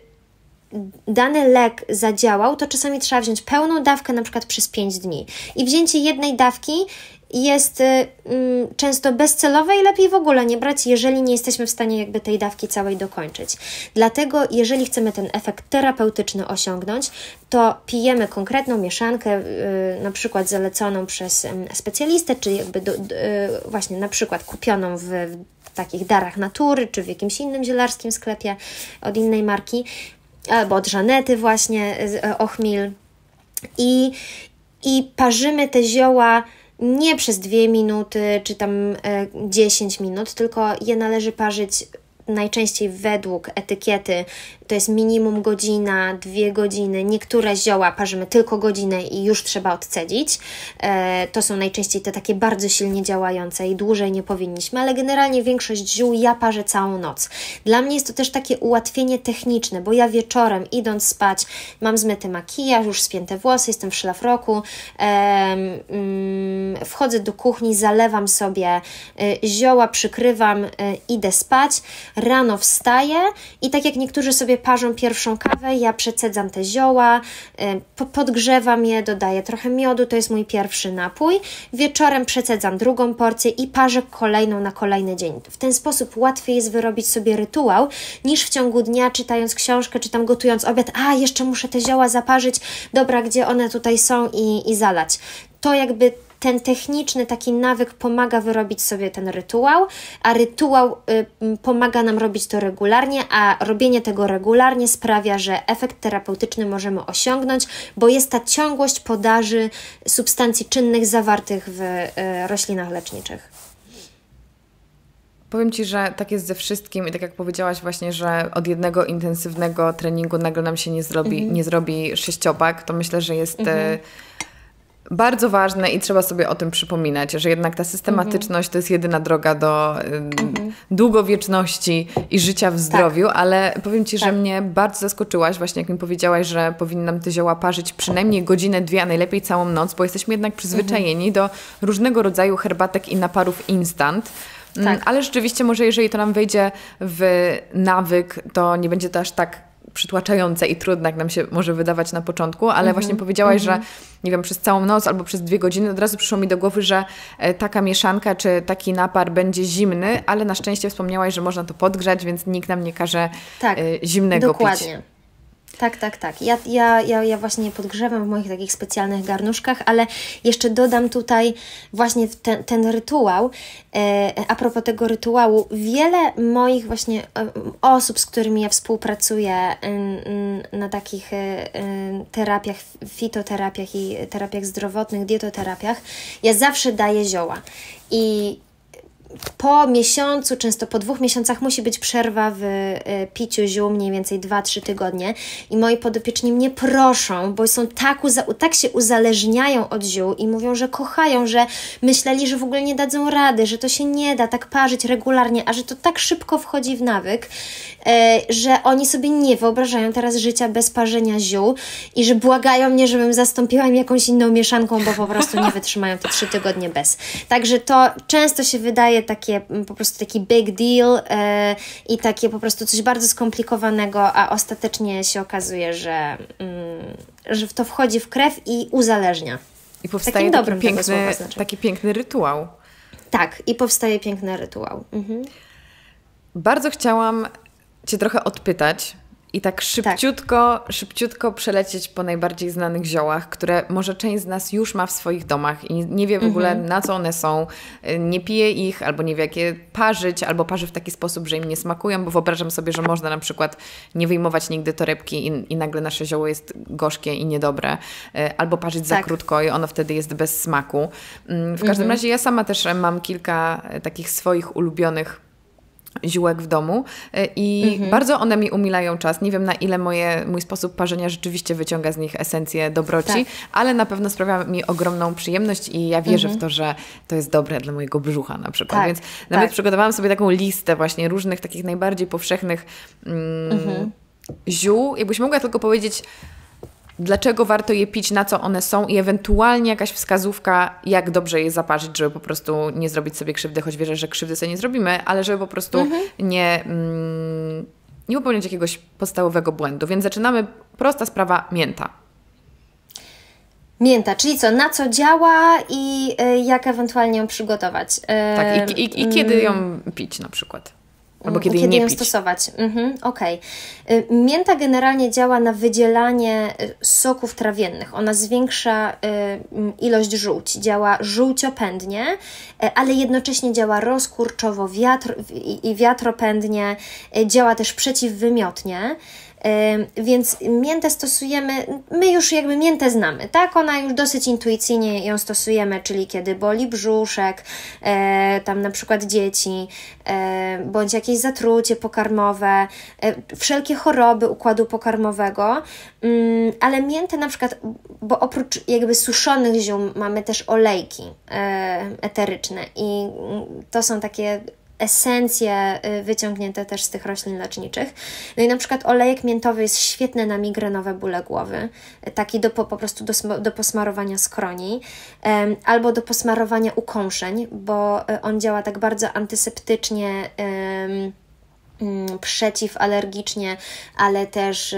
dany lek zadziałał, to czasami trzeba wziąć pełną dawkę, na przykład przez pięć dni. I wzięcie jednej dawki jest mm, często bezcelowe i lepiej w ogóle nie brać, jeżeli nie jesteśmy w stanie jakby tej dawki całej dokończyć. Dlatego jeżeli chcemy ten efekt terapeutyczny osiągnąć, to pijemy konkretną mieszankę, y, na przykład zaleconą przez y, specjalistę, czy jakby do, y, właśnie na przykład kupioną w, w takich Darach Natury, czy w jakimś innym zielarskim sklepie od innej marki, albo od Żanety właśnie, y, Oh.Meal. I, I parzymy te zioła nie przez dwie minuty czy tam dziesięć minut, tylko je należy parzyć najczęściej według etykiety. To jest minimum godzina, dwie godziny. Niektóre zioła parzymy tylko godzinę i już trzeba odcedzić. To są najczęściej te takie bardzo silnie działające i dłużej nie powinniśmy, ale generalnie większość ziół ja parzę całą noc. Dla mnie jest to też takie ułatwienie techniczne, bo ja wieczorem, idąc spać, mam zmyty makijaż, już spięte włosy, jestem w szlafroku, wchodzę do kuchni, zalewam sobie zioła, przykrywam, idę spać, rano wstaję i tak jak niektórzy sobie parzą pierwszą kawę, ja przecedzam te zioła, podgrzewam je, dodaję trochę miodu, to jest mój pierwszy napój. Wieczorem przecedzam drugą porcję i parzę kolejną na kolejny dzień. W ten sposób łatwiej jest wyrobić sobie rytuał, niż w ciągu dnia czytając książkę, czy tam gotując obiad, a jeszcze muszę te zioła zaparzyć, dobra, gdzie one tutaj są i, i zalać. To jakby ten techniczny taki nawyk pomaga wyrobić sobie ten rytuał, a rytuał y, pomaga nam robić to regularnie, a robienie tego regularnie sprawia, że efekt terapeutyczny możemy osiągnąć, bo jest ta ciągłość podaży substancji czynnych zawartych w y, roślinach leczniczych. Powiem Ci, że tak jest ze wszystkim i tak jak powiedziałaś właśnie, że od jednego intensywnego treningu nagle nam się nie zrobi, mhm. nie zrobi sześciopak, to myślę, że jest... Mhm. Y, Bardzo ważne i trzeba sobie o tym przypominać, że jednak ta systematyczność mm-hmm. to jest jedyna droga do mm-hmm. długowieczności i życia w zdrowiu, tak. ale powiem Ci, tak. że mnie bardzo zaskoczyłaś właśnie, jak mi powiedziałaś, że powinnam te zioła parzyć przynajmniej godzinę, dwie, a najlepiej całą noc, bo jesteśmy jednak przyzwyczajeni mm-hmm. do różnego rodzaju herbatek i naparów instant. Tak. Ale rzeczywiście może jeżeli to nam wejdzie w nawyk, to nie będzie to aż tak przytłaczające i trudne, jak nam się może wydawać na początku, ale mm-hmm. właśnie powiedziałaś, mm-hmm. że nie wiem, przez całą noc albo przez dwie godziny od razu przyszło mi do głowy, że taka mieszanka czy taki napar będzie zimny, ale na szczęście wspomniałaś, że można to podgrzać, więc nikt nam nie każe tak, zimnego dokładnie. pić. Dokładnie. Tak, tak, tak. Ja, ja, ja, ja właśnie podgrzewam w moich takich specjalnych garnuszkach, ale jeszcze dodam tutaj właśnie ten, ten rytuał. A propos tego rytuału, wiele moich właśnie osób, z którymi ja współpracuję na takich terapiach, fitoterapiach i terapiach zdrowotnych, dietoterapiach, ja zawsze daję zioła. I po miesiącu, często po dwóch miesiącach musi być przerwa w y, piciu ziół, mniej więcej dwa trzy tygodnie i moi podopieczni mnie proszą, bo są tak, uza- tak się uzależniają od ziół i mówią, że kochają, że myśleli, że w ogóle nie dadzą rady, że to się nie da tak parzyć regularnie, a że to tak szybko wchodzi w nawyk, y, że oni sobie nie wyobrażają teraz życia bez parzenia ziół i że błagają mnie, żebym zastąpiła im jakąś inną mieszanką, bo po prostu nie wytrzymają te trzy tygodnie bez. Także to często się wydaje sprawy, takie po prostu taki big deal yy, i takie po prostu coś bardzo skomplikowanego, a ostatecznie się okazuje, że, yy, że to wchodzi w krew i uzależnia. I powstaje taki piękny, taki piękny rytuał. Tak, i powstaje piękny rytuał. Mhm. Bardzo chciałam Cię trochę odpytać i tak szybciutko, tak. szybciutko przelecieć po najbardziej znanych ziołach, które może część z nas już ma w swoich domach i nie wie w ogóle mhm. na co one są, nie pije ich albo nie wie jak je parzyć, albo parzy w taki sposób, że im nie smakują, bo wyobrażam sobie, że można na przykład nie wyjmować nigdy torebki i, i nagle nasze zioło jest gorzkie i niedobre, albo parzyć tak. za krótko i ono wtedy jest bez smaku. W każdym mhm. razie ja sama też mam kilka takich swoich ulubionych ziółek w domu i mhm. bardzo one mi umilają czas. Nie wiem, na ile moje, mój sposób parzenia rzeczywiście wyciąga z nich esencję dobroci, tak. ale na pewno sprawia mi ogromną przyjemność i ja wierzę mhm. w to, że to jest dobre dla mojego brzucha na przykład. Tak, Więc tak. nawet przygotowałam sobie taką listę właśnie różnych takich najbardziej powszechnych mm, mhm. ziół. Jakbyś mogła tylko powiedzieć, dlaczego warto je pić, na co one są i ewentualnie jakaś wskazówka, jak dobrze je zaparzyć, żeby po prostu nie zrobić sobie krzywdy, choć wierzę, że krzywdy sobie nie zrobimy, ale żeby po prostu mhm. nie, mm, nie popełniać jakiegoś podstawowego błędu. Więc zaczynamy. Prosta sprawa, mięta. Mięta, czyli co, na co działa i y, jak ewentualnie ją przygotować. Y, tak, i, i, i kiedy ją pić na przykład. Albo kiedy, kiedy nie ją pić. stosować. Mhm, okej. Okay. Mięta generalnie działa na wydzielanie soków trawiennych. Ona zwiększa ilość żółci. Działa żółciopędnie, ale jednocześnie działa rozkurczowo wiatr i wiatropędnie. Działa też przeciwwymiotnie. Więc miętę stosujemy, my już jakby miętę znamy, tak? Ona już dosyć intuicyjnie ją stosujemy, czyli kiedy boli brzuszek, e, tam na przykład dzieci, e, bądź jakieś zatrucie pokarmowe, e, wszelkie choroby układu pokarmowego, mm, ale miętę na przykład, bo oprócz jakby suszonych ziół mamy też olejki e, eteryczne i to są takie esencje wyciągnięte też z tych roślin leczniczych. No i na przykład olejek miętowy jest świetny na migrenowe bóle głowy, taki do, po, po prostu do, do posmarowania skroni um, albo do posmarowania ukąszeń, bo on działa tak bardzo antyseptycznie, um, przeciwalergicznie, ale też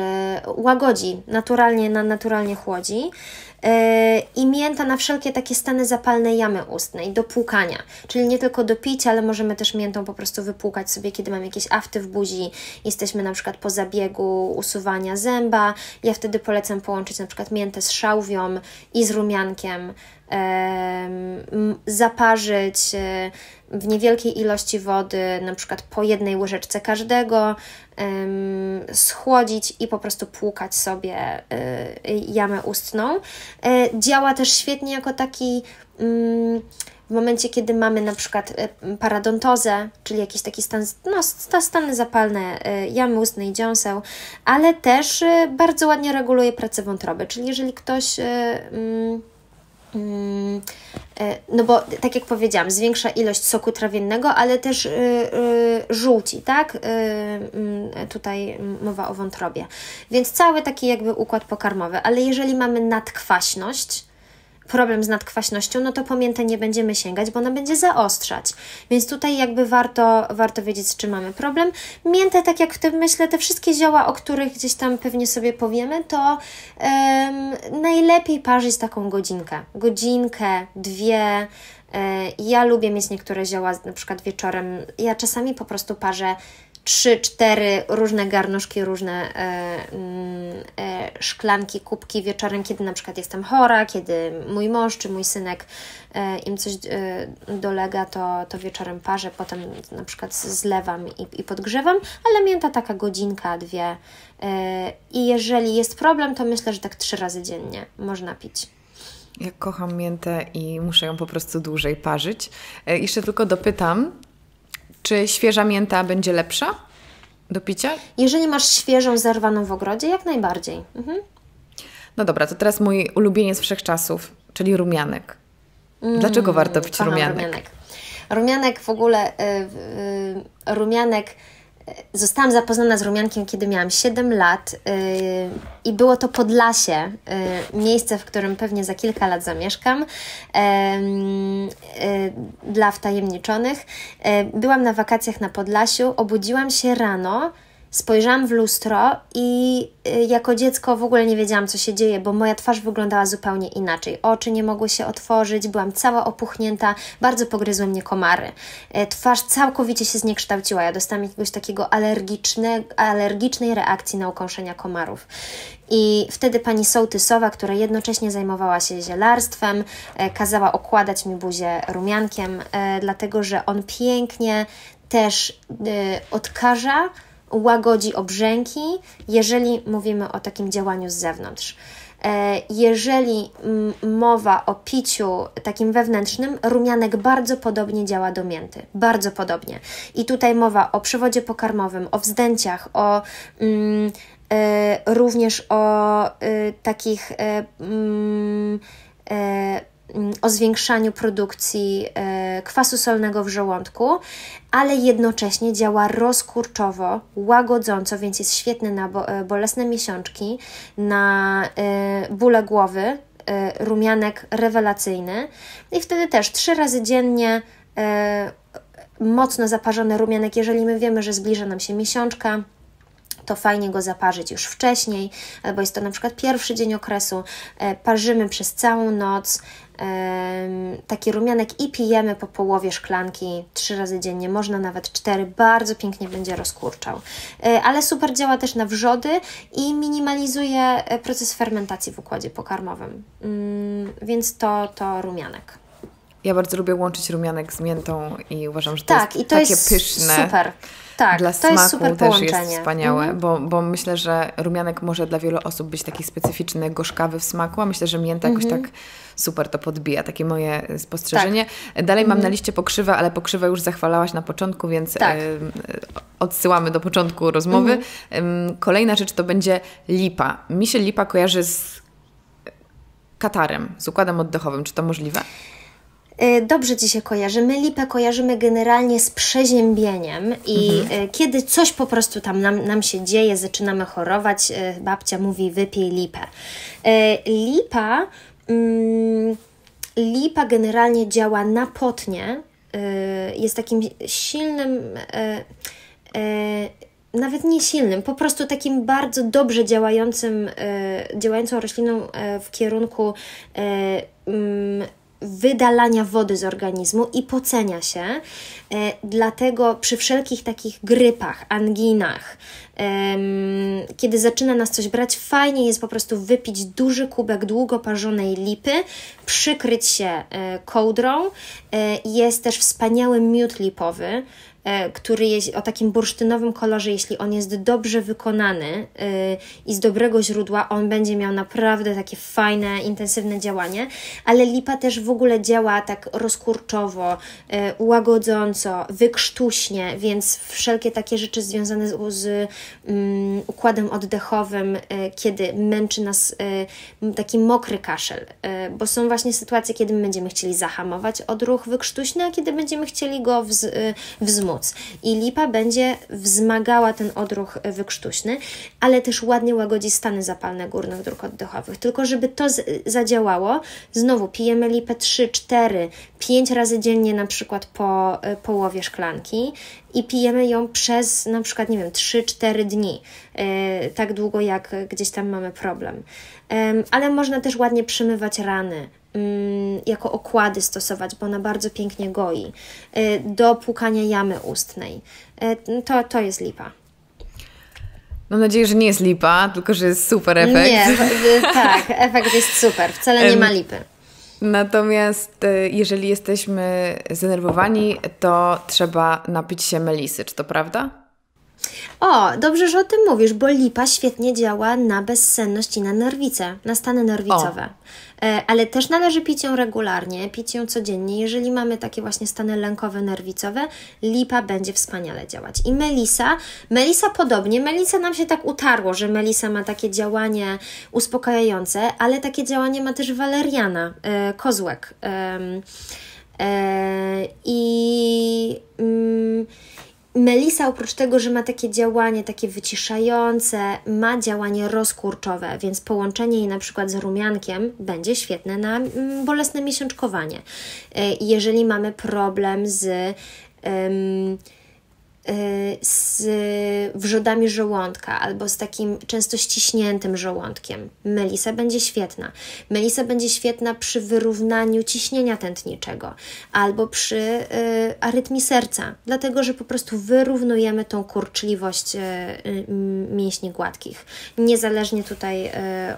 łagodzi, naturalnie, naturalnie chłodzi. I mięta na wszelkie takie stany zapalne jamy ustnej, do płukania, czyli nie tylko do picia, ale możemy też miętą po prostu wypłukać sobie, kiedy mam jakieś afty w buzi, jesteśmy na przykład po zabiegu usuwania zęba. Ja wtedy polecam połączyć na przykład miętę z szałwią i z rumiankiem, zaparzyć w niewielkiej ilości wody, na przykład po jednej łyżeczce każdego, schłodzić i po prostu płukać sobie jamę ustną. Działa też świetnie jako taki w momencie, kiedy mamy na przykład paradontozę, czyli jakiś taki stan, no, stany zapalne jamy ustnej i dziąseł, ale też bardzo ładnie reguluje pracę wątroby, czyli jeżeli ktoś... No bo tak jak powiedziałam, zwiększa ilość soku trawiennego, ale też yy, yy, żółci, tak? Yy, yy, tutaj mowa o wątrobie. Więc cały taki jakby układ pokarmowy. Ale jeżeli mamy nadkwaśność, problem z nadkwaśnością, no to po miętę nie będziemy sięgać, bo ona będzie zaostrzać. Więc tutaj jakby warto, warto wiedzieć, z czym mamy problem. Miętę, tak jak w tym myślę, te wszystkie zioła, o których gdzieś tam pewnie sobie powiemy, to um, najlepiej parzyć taką godzinkę. Godzinkę, dwie. Ja lubię mieć niektóre zioła, na przykład wieczorem. Ja czasami po prostu parzę trzy, cztery różne garnuszki, różne e, e, szklanki, kubki wieczorem, kiedy na przykład jestem chora, kiedy mój mąż czy mój synek e, im coś e, dolega, to, to wieczorem parzę, potem na przykład zlewam i, i podgrzewam, ale mięta taka godzinka, dwie e, i jeżeli jest problem, to myślę, że tak trzy razy dziennie można pić. Ja kocham miętę i muszę ją po prostu dłużej parzyć. E, jeszcze tylko dopytam, czy świeża mięta będzie lepsza do picia? Jeżeli masz świeżą, zerwaną w ogrodzie, jak najbardziej. Mhm. No dobra, to teraz mój ulubieniec wszechczasów, czyli rumianek. Dlaczego mm, warto pić rumianek? rumianek? Rumianek w ogóle, y, y, rumianek Zostałam zapoznana z rumiankiem, kiedy miałam siedem lat yy, i było to Podlasie, yy, miejsce, w którym pewnie za kilka lat zamieszkam, yy, yy, dla wtajemniczonych. Yy, byłam na wakacjach na Podlasiu, obudziłam się rano, spojrzałam w lustro i yy, jako dziecko w ogóle nie wiedziałam, co się dzieje, bo moja twarz wyglądała zupełnie inaczej. Oczy nie mogły się otworzyć, byłam cała opuchnięta, bardzo pogryzły mnie komary. Yy, twarz całkowicie się zniekształciła, ja dostałam jakiegoś takiego alergiczne, alergicznej reakcji na ukąszenia komarów. I wtedy pani sołtysowa, która jednocześnie zajmowała się zielarstwem, yy, kazała okładać mi buzię rumiankiem, yy, dlatego że on pięknie też yy, odkarza, łagodzi obrzęki, jeżeli mówimy o takim działaniu z zewnątrz. Jeżeli mowa o piciu takim wewnętrznym, rumianek bardzo podobnie działa do mięty. Bardzo podobnie. I tutaj mowa o przewodzie pokarmowym, o wzdęciach, o mm, y, również o y, takich y, y, y, o zwiększaniu produkcji y, kwasu solnego w żołądku, ale jednocześnie działa rozkurczowo, łagodząco, więc jest świetny na bo, y, bolesne miesiączki, na y, bóle głowy, y, rumianek rewelacyjny. I wtedy też trzy razy dziennie y, mocno zaparzony rumianek, jeżeli my wiemy, że zbliża nam się miesiączka, to fajnie go zaparzyć już wcześniej, albo jest to na przykład pierwszy dzień okresu, e, parzymy przez całą noc e, taki rumianek i pijemy po połowie szklanki trzy razy dziennie, można nawet cztery, bardzo pięknie będzie rozkurczał. E, ale super działa też na wrzody i minimalizuje proces fermentacji w układzie pokarmowym, mm, więc to, to rumianek. Ja bardzo lubię łączyć rumianek z miętą i uważam, że to tak, jest i to takie jest pyszne. Super. Tak, dla to smaku jest super też połączenie. Jest wspaniałe, mm. bo, bo myślę, że rumianek może dla wielu osób być taki specyficzny, gorzkawy w smaku, a myślę, że mięta mm -hmm. jakoś tak super to podbija. Takie moje spostrzeżenie. Tak. Dalej mm -hmm. mam na liście pokrzywę, ale pokrzywę już zachwalałaś na początku, więc tak. y, odsyłamy do początku rozmowy. Mm -hmm. Kolejna rzecz to będzie lipa. Mi się lipa kojarzy z katarem, z układem oddechowym. Czy to możliwe? Dobrze Ci się kojarzy. My lipę kojarzymy generalnie z przeziębieniem i mhm. kiedy coś po prostu tam nam, nam się dzieje, zaczynamy chorować, babcia mówi wypij lipę. Lipa, mm, lipa generalnie działa na potnie, jest takim silnym, nawet nie silnym, po prostu takim bardzo dobrze działającym, działającą rośliną w kierunku wydalania wody z organizmu i pocenia się, e, dlatego przy wszelkich takich grypach, anginach, e, kiedy zaczyna nas coś brać, fajnie jest po prostu wypić duży kubek długo parzonej lipy, przykryć się e, kołdrą, e, jest też wspaniały miód lipowy, który jest o takim bursztynowym kolorze, jeśli on jest dobrze wykonany yy, i z dobrego źródła, on będzie miał naprawdę takie fajne, intensywne działanie, ale lipa też w ogóle działa tak rozkurczowo, yy, łagodząco, wykrztuśnie, więc wszelkie takie rzeczy związane z, z yy, układem oddechowym, yy, kiedy męczy nas yy, taki mokry kaszel, yy, bo są właśnie sytuacje, kiedy my będziemy chcieli zahamować odruch wykrztuśny, a kiedy będziemy chcieli go wz, yy, wzmóc. I lipa będzie wzmagała ten odruch wykrztuśny, ale też ładnie łagodzi stany zapalne górnych dróg oddechowych. Tylko żeby to zadziałało, znowu pijemy lipę trzy, cztery, pięć razy dziennie, na przykład po połowie szklanki, i pijemy ją przez na przykład, nie wiem, trzy, cztery dni, yy, tak długo jak gdzieś tam mamy problem. Yy, ale można też ładnie przymywać rany, jako okłady stosować, bo ona bardzo pięknie goi, do płukania jamy ustnej. To, to jest lipa. Mam nadzieję, że nie jest lipa, tylko że jest super efekt. Nie, tak, efekt jest super, wcale nie ma lipy. Natomiast jeżeli jesteśmy zdenerwowani, to trzeba napić się melisy, czy to prawda? O, dobrze, że o tym mówisz, bo lipa świetnie działa na bezsenność i na nerwice, na stany nerwicowe. E, ale też należy pić ją regularnie, pić ją codziennie. Jeżeli mamy takie właśnie stany lękowe, nerwicowe, lipa będzie wspaniale działać. I melisa, melisa podobnie, melisa nam się tak utarło, że melisa ma takie działanie uspokajające, ale takie działanie ma też waleriana, e, kozłek. E, e, I... Mm, Melisa oprócz tego, że ma takie działanie, takie wyciszające, ma działanie rozkurczowe, więc połączenie jej na przykład z rumiankiem będzie świetne na bolesne miesiączkowanie. Jeżeli mamy problem z, z wrzodami żołądka albo z takim często ściśniętym żołądkiem, melisa będzie świetna. Melisa będzie świetna przy wyrównaniu ciśnienia tętniczego albo przy y, arytmii serca, dlatego że po prostu wyrównujemy tą kurczliwość y, y, mięśni gładkich, niezależnie tutaj y,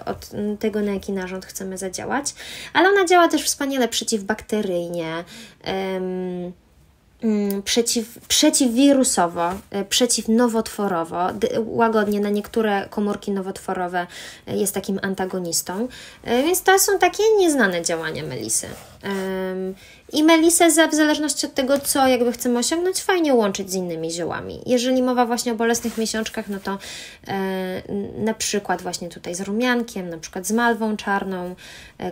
od tego, na jaki narząd chcemy zadziałać, ale ona działa też wspaniale przeciwbakteryjnie, y, Przeciw, przeciwwirusowo, przeciwnowotworowo, łagodnie na niektóre komórki nowotworowe jest takim antagonistą, więc to są takie nieznane działania melisy. I melisę w zależności od tego, co jakby chcemy osiągnąć, fajnie łączyć z innymi ziołami. Jeżeli mowa właśnie o bolesnych miesiączkach, no to na przykład właśnie tutaj z rumiankiem, na przykład z malwą czarną,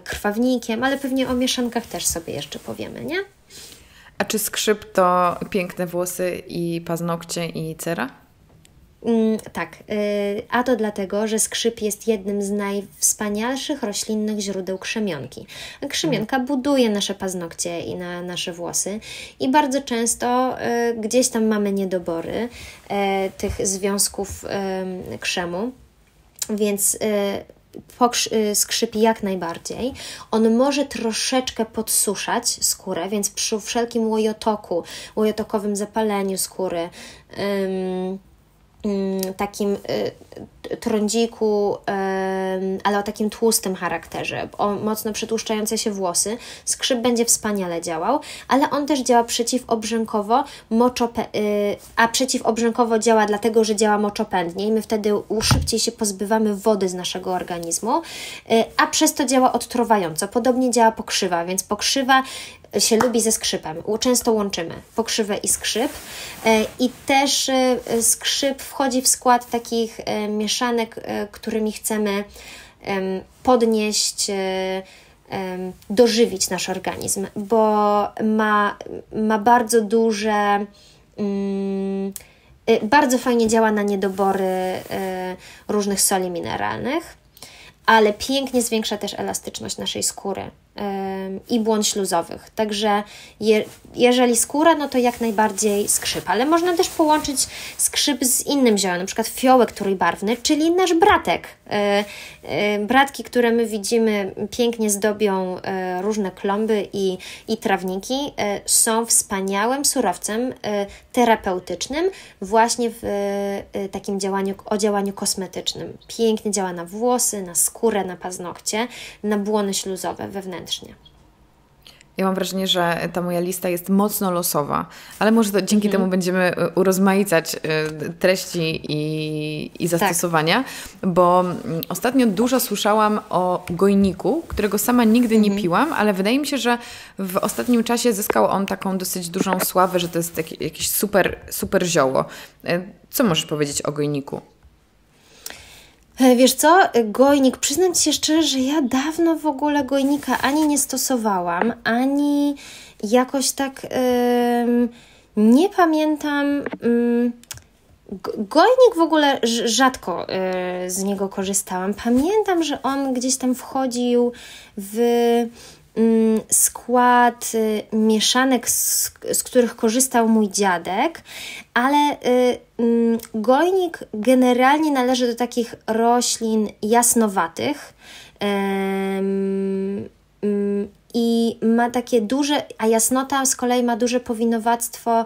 krwawnikiem, ale pewnie o mieszankach też sobie jeszcze powiemy, nie? A czy skrzyp to piękne włosy i paznokcie i cera? Mm, tak, yy, a to dlatego, że skrzyp jest jednym z najwspanialszych roślinnych źródeł krzemionki. Krzemionka mm. buduje nasze paznokcie i na nasze włosy i bardzo często yy, gdzieś tam mamy niedobory yy, tych związków yy, krzemu, więc... Yy, skrzyp jak najbardziej. On może troszeczkę podsuszać skórę, więc przy wszelkim łojotoku, łojotokowym zapaleniu skóry, ym, ym, takim y, trądziku, ym, ale o takim tłustym charakterze, o mocno przetłuszczające się włosy, skrzyp będzie wspaniale działał, ale on też działa przeciwobrzękowo, moczope- y, a przeciwobrzękowo działa dlatego, że działa moczopędnie i my wtedy szybciej się pozbywamy wody z naszego organizmu, y, a przez to działa odtruwająco. Podobnie działa pokrzywa, więc pokrzywa się lubi ze skrzypem. Często łączymy pokrzywę i skrzyp y, i też y, skrzyp wchodzi w skład takich y, mieszanek, y, którymi chcemy y, podnieść y, dożywić nasz organizm, bo ma, ma bardzo duże, mm, bardzo fajnie działa na niedobory y, różnych soli mineralnych, ale pięknie zwiększa też elastyczność naszej skóry y, i błon śluzowych. Także je, jeżeli skóra, no to jak najbardziej skrzyp, ale można też połączyć skrzyp z innym ziołem, na przykład fiołek trójbarwny, czyli nasz bratek. Y, y, bratki, które my widzimy, pięknie zdobią y, różne klomby i, i trawniki, y, są wspaniałym surowcem y, terapeutycznym właśnie w y, takim działaniu, o działaniu kosmetycznym. Pięknie działa na włosy, na skórę, skórę, na paznokcie, na błony śluzowe wewnętrznie. Ja mam wrażenie, że ta moja lista jest mocno losowa, ale może to, dzięki mm. temu będziemy urozmaicać treści i, i zastosowania, tak. Bo ostatnio dużo słyszałam o gojniku, którego sama nigdy mm. nie piłam, ale wydaje mi się, że w ostatnim czasie zyskał on taką dosyć dużą sławę, że to jest taki, jakieś super, super zioło. Co możesz powiedzieć o gojniku? Wiesz co, gojnik, przyznam Ci się szczerze, że ja dawno w ogóle gojnika ani nie stosowałam, ani jakoś tak yy, nie pamiętam, yy, gojnik w ogóle rzadko yy, z niego korzystałam. Pamiętam, że on gdzieś tam wchodził w... skład y, mieszanek, z, z których korzystał mój dziadek, ale y, y, gojnik generalnie należy do takich roślin jasnowatych y, y, i ma takie duże, a jasnota z kolei ma duże powinowactwo y,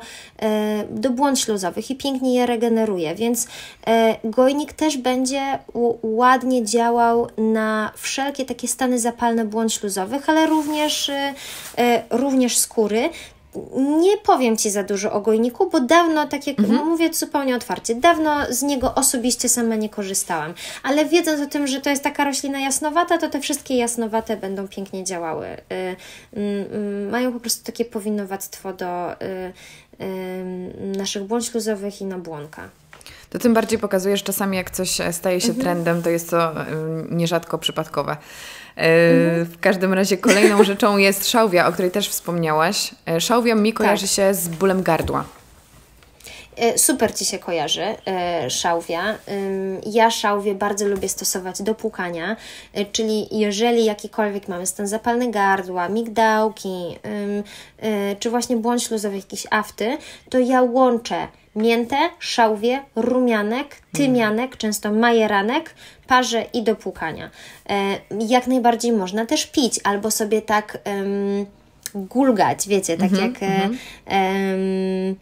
do błon śluzowych i pięknie je regeneruje, więc y, gojnik też będzie ładnie działał na wszelkie takie stany zapalne błon śluzowych, ale również, y, y, również skóry. Nie powiem Ci za dużo o gojniku, bo dawno, tak jak mhm. mówię zupełnie otwarcie, dawno z niego osobiście sama nie korzystałam. Ale wiedząc o tym, że to jest taka roślina jasnowata, to te wszystkie jasnowate będą pięknie działały. Y, y, y, mają po prostu takie powinowactwo do y, y, naszych błon śluzowych i na błonka. To tym bardziej pokazuje, że czasami jak coś staje się mhm. trendem, to jest to nierzadko przypadkowe. W każdym razie kolejną rzeczą jest szałwia, o której też wspomniałaś. Szałwia mi kojarzy tak. się z bólem gardła. Super Ci się kojarzy szałwia. Ja szałwię bardzo lubię stosować do płukania, czyli jeżeli jakikolwiek mamy stan zapalny gardła, migdałki, czy właśnie błąd śluzowy, jakieś afty, to ja łączę miętę, szałwię, rumianek, tymianek, często majeranek, parzę i do płukania. Jak najbardziej można też pić albo sobie tak um, gulgać, wiecie, tak mm-hmm, jak... Mm. Um,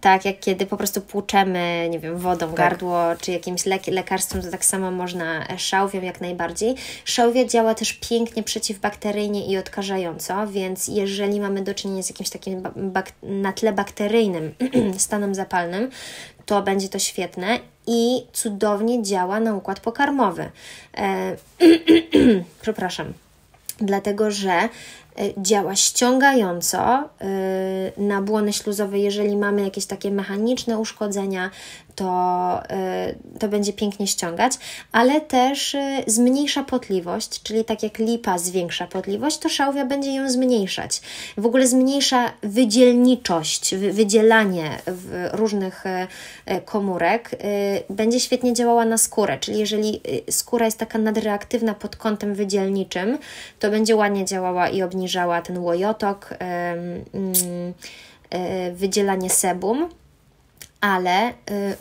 Tak, jak kiedy po prostu płuczemy, nie wiem, wodą tak. gardło, czy jakimś le lekarstwem, to tak samo można szałwią jak najbardziej. Szałwia działa też pięknie przeciwbakteryjnie i odkażająco, więc jeżeli mamy do czynienia z jakimś takim na tle bakteryjnym stanem zapalnym, to będzie to świetne i cudownie działa na układ pokarmowy. E Przepraszam. Dlatego, że działa ściągająco yy, na błony śluzowe. Jeżeli mamy jakieś takie mechaniczne uszkodzenia, to, yy, to będzie pięknie ściągać, ale też yy, zmniejsza potliwość, czyli tak jak lipa zwiększa potliwość, to szałwia będzie ją zmniejszać. W ogóle zmniejsza wydzielniczość, wy, wydzielanie w różnych yy, komórek. Yy, będzie świetnie działała na skórę, czyli jeżeli skóra jest taka nadreaktywna pod kątem wydzielniczym, to będzie ładnie działała i obniżała ten łojotok, yy, yy, wydzielanie sebum, ale y,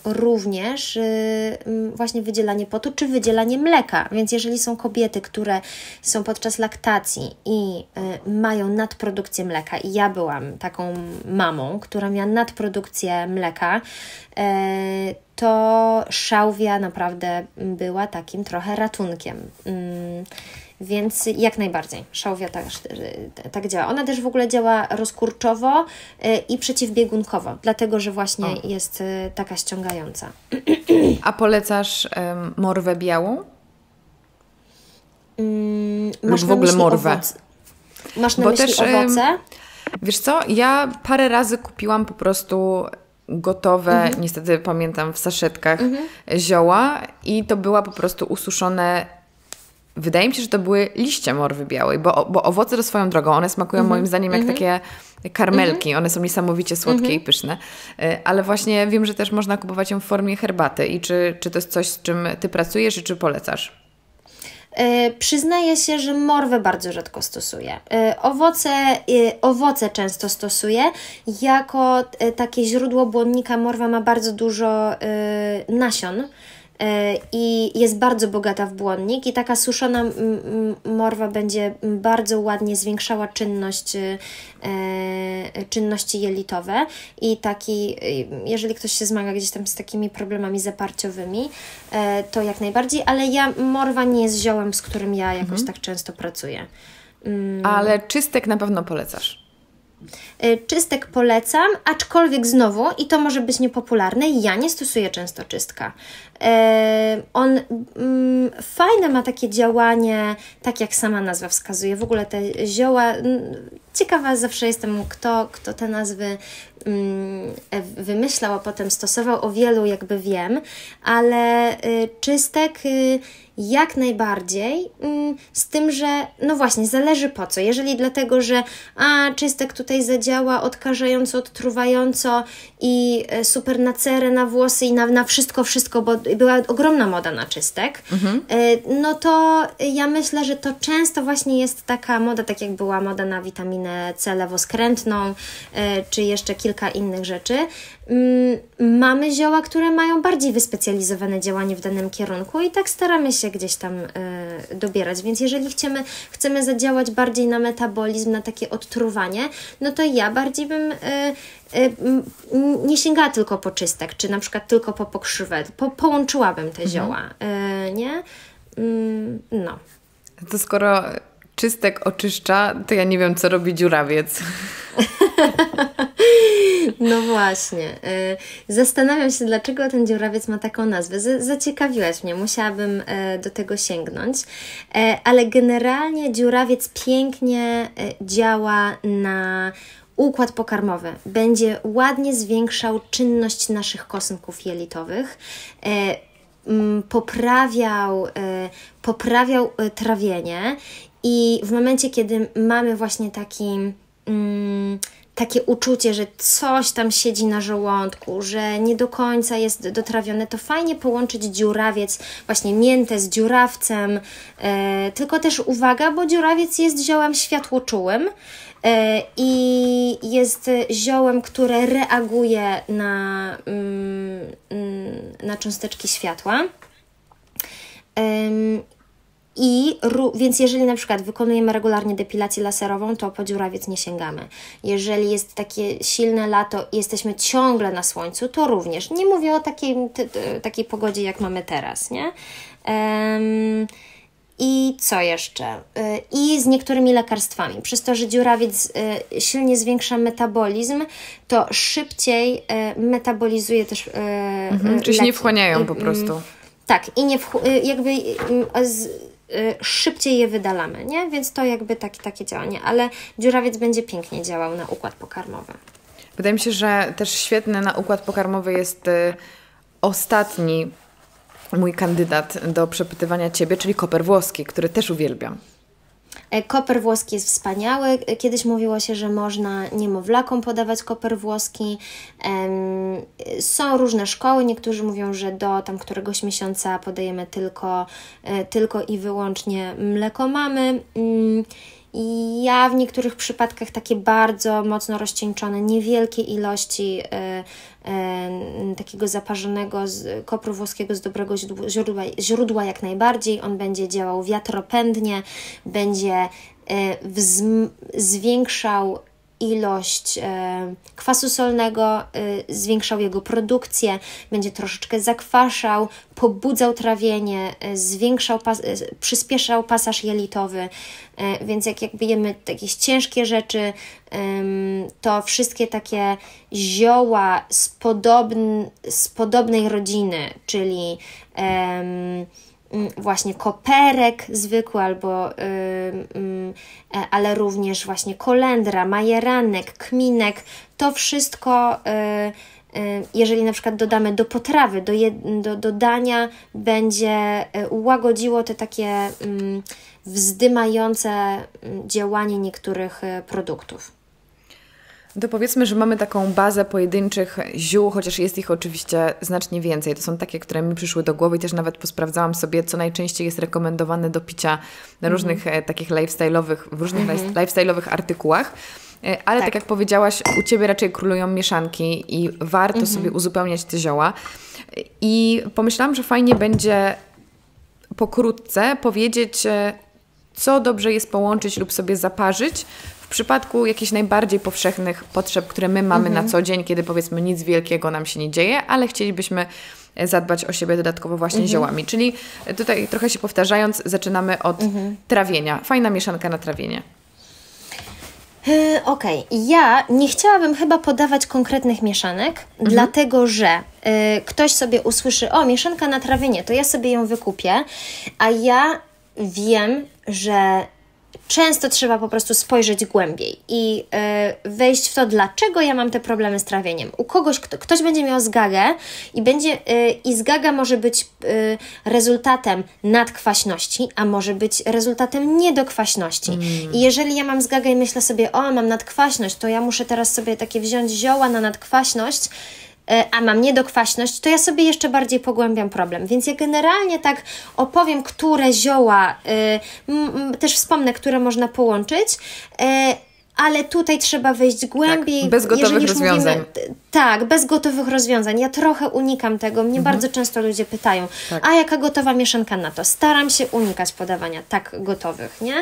również y, właśnie wydzielanie potu czy wydzielanie mleka. Więc jeżeli są kobiety, które są podczas laktacji i y, mają nadprodukcję mleka, i ja byłam taką mamą, która miała nadprodukcję mleka, y, to szałwia naprawdę była takim trochę ratunkiem. Y, Więc jak najbardziej. Szałwia tak, tak działa. Ona też w ogóle działa rozkurczowo i przeciwbiegunkowo, dlatego, że właśnie o. jest taka ściągająca. A polecasz um, morwę białą? Mm, masz Lub w ogóle morwę? Owoc. Masz na Bo myśli też, owoce? Wiesz co, ja parę razy kupiłam po prostu... gotowe, mhm. niestety pamiętam, w saszetkach mhm. zioła i to była po prostu ususzone, wydaje mi się, że to były liście morwy białej, bo, bo owoce to swoją drogą, one smakują mhm. moim zdaniem jak mhm. takie karmelki, one są niesamowicie słodkie mhm. i pyszne, ale właśnie wiem, że też można kupować ją w formie herbaty i czy, czy to jest coś, z czym Ty pracujesz i czy polecasz? Yy, przyznaję się, że morwę bardzo rzadko stosuję. Yy, owoce, yy, owoce często stosuję. Jako yy, takie źródło błonnika morwa ma bardzo dużo yy, nasion, i jest bardzo bogata w błonnik i taka suszona morwa będzie bardzo ładnie zwiększała czynność, czynności jelitowe i taki, jeżeli ktoś się zmaga gdzieś tam z takimi problemami zaparciowymi, to jak najbardziej, ale ja morwa nie jest ziołem, z którym ja jakoś mhm. tak często pracuję. Ale czystek na pewno polecasz? Czystek polecam, aczkolwiek znowu, i to może być niepopularne, ja nie stosuję często czystka. Yy, on yy, fajne ma takie działanie, tak jak sama nazwa wskazuje, w ogóle te zioła, ciekawa zawsze jestem, kto, kto te nazwy yy, wymyślał, a potem stosował, o wielu jakby wiem, ale yy, czystek... Yy, Jak najbardziej, z tym, że no właśnie, zależy po co. Jeżeli dlatego, że a, czystek tutaj zadziała odkażająco, odtruwająco i super na cerę, na włosy i na, na wszystko, wszystko, bo była ogromna moda na czystek, mhm. no to ja myślę, że to często właśnie jest taka moda, tak jak była moda na witaminę C lewoskrętną, czy jeszcze kilka innych rzeczy. Mamy zioła, które mają bardziej wyspecjalizowane działanie w danym kierunku i tak staramy się gdzieś tam y, dobierać, więc jeżeli chcemy, chcemy zadziałać bardziej na metabolizm, na takie odtruwanie, no to ja bardziej bym y, y, nie sięgała tylko po czystek, czy na przykład tylko po pokrzywę, po, połączyłabym te mhm. zioła, y, nie? Y, no. To skoro czystek oczyszcza, to ja nie wiem, co robi dziurawiec. No właśnie. Zastanawiam się, dlaczego ten dziurawiec ma taką nazwę. Z zaciekawiłaś mnie, musiałabym do tego sięgnąć. Ale generalnie dziurawiec pięknie działa na układ pokarmowy. Będzie ładnie zwiększał czynność naszych kosmków jelitowych, poprawiał, poprawiał trawienie i w momencie, kiedy mamy właśnie taki... takie uczucie, że coś tam siedzi na żołądku, że nie do końca jest dotrawione, to fajnie połączyć dziurawiec, właśnie miętę z dziurawcem. E, tylko też uwaga, bo dziurawiec jest ziołem światłoczułym e, i jest ziołem, które reaguje na, mm, na cząsteczki światła. E, I, więc jeżeli na przykład wykonujemy regularnie depilację laserową, to po dziurawiec nie sięgamy. Jeżeli jest takie silne lato i jesteśmy ciągle na słońcu, to również. Nie mówię o takiej, takiej pogodzie, jak mamy teraz, nie? Um, I co jeszcze? I z niektórymi lekarstwami. Przez to, że dziurawiec silnie zwiększa metabolizm, to szybciej metabolizuje też mhm, leki. Czyli się nie wchłaniają po prostu. Tak, i nie jakby... Z, szybciej je wydalamy, nie? Więc to jakby taki, takie działanie, ale dziurawiec będzie pięknie działał na układ pokarmowy. Wydaje mi się, że też świetny na układ pokarmowy jest y, ostatni mój kandydat do przepytywania Ciebie, czyli koper włoski, który też uwielbiam. Koper włoski jest wspaniały. Kiedyś mówiło się, że można niemowlakom podawać koper włoski. Są różne szkoły. Niektórzy mówią, że do tam któregoś miesiąca podajemy tylko, tylko i wyłącznie mleko mamy. Ja w niektórych przypadkach takie bardzo mocno rozcieńczone, niewielkie ilości takiego zaparzonego kopru włoskiego z dobrego źródła, źródła jak najbardziej. On będzie działał wiatropędnie, będzie zwiększał ilość kwasu solnego, zwiększał jego produkcję, będzie troszeczkę zakwaszał, pobudzał trawienie, zwiększał, przyspieszał pasaż jelitowy, więc jak, jak jemy jakieś ciężkie rzeczy, to wszystkie takie zioła z, podobn, z podobnej rodziny, czyli um, właśnie koperek zwykły, albo, yy, yy, ale również właśnie kolendra, majeranek, kminek, to wszystko, yy, yy, jeżeli na przykład dodamy do potrawy, do, je, do, do dania, będzie łagodziło te takie yy, wzdymające działanie niektórych produktów. To powiedzmy, że mamy taką bazę pojedynczych ziół, chociaż jest ich oczywiście znacznie więcej. To są takie, które mi przyszły do głowy i też nawet posprawdzałam sobie, co najczęściej jest rekomendowane do picia na różnych mm. takich lifestyle'owych, w różnych mm. lifestyle'owych artykułach. Ale tak. tak jak powiedziałaś, u Ciebie raczej królują mieszanki i warto mm. sobie uzupełniać te zioła. I pomyślałam, że fajnie będzie pokrótce powiedzieć, co dobrze jest połączyć lub sobie zaparzyć, w przypadku jakichś najbardziej powszechnych potrzeb, które my mamy mhm. na co dzień, kiedy powiedzmy nic wielkiego nam się nie dzieje, ale chcielibyśmy zadbać o siebie dodatkowo właśnie mhm. ziołami. Czyli tutaj trochę się powtarzając, zaczynamy od mhm. trawienia. Fajna mieszanka na trawienie. Okej, okay. Ja nie chciałabym chyba podawać konkretnych mieszanek, mhm. dlatego że y, ktoś sobie usłyszy, o, mieszanka na trawienie, to ja sobie ją wykupię, a ja wiem, że często trzeba po prostu spojrzeć głębiej i yy, wejść w to, dlaczego ja mam te problemy z trawieniem. U kogoś, kto, ktoś będzie miał zgagę i, będzie, yy, i zgaga może być yy, rezultatem nadkwaśności, a może być rezultatem niedokwaśności. Mm. I jeżeli ja mam zgagę i myślę sobie, o, mam nadkwaśność, to ja muszę teraz sobie takie wziąć zioła na nadkwaśność, a mam niedokwaśność, to ja sobie jeszcze bardziej pogłębiam problem. Więc ja generalnie tak opowiem, które zioła, y, też wspomnę, które można połączyć, y, ale tutaj trzeba wejść głębiej. Tak, bez gotowych rozwiązań. Mówimy, tak, bez gotowych rozwiązań. Ja trochę unikam tego. Mnie mhm. bardzo często ludzie pytają, tak. a jaka gotowa mieszanka na to? Staram się unikać podawania tak gotowych, nie?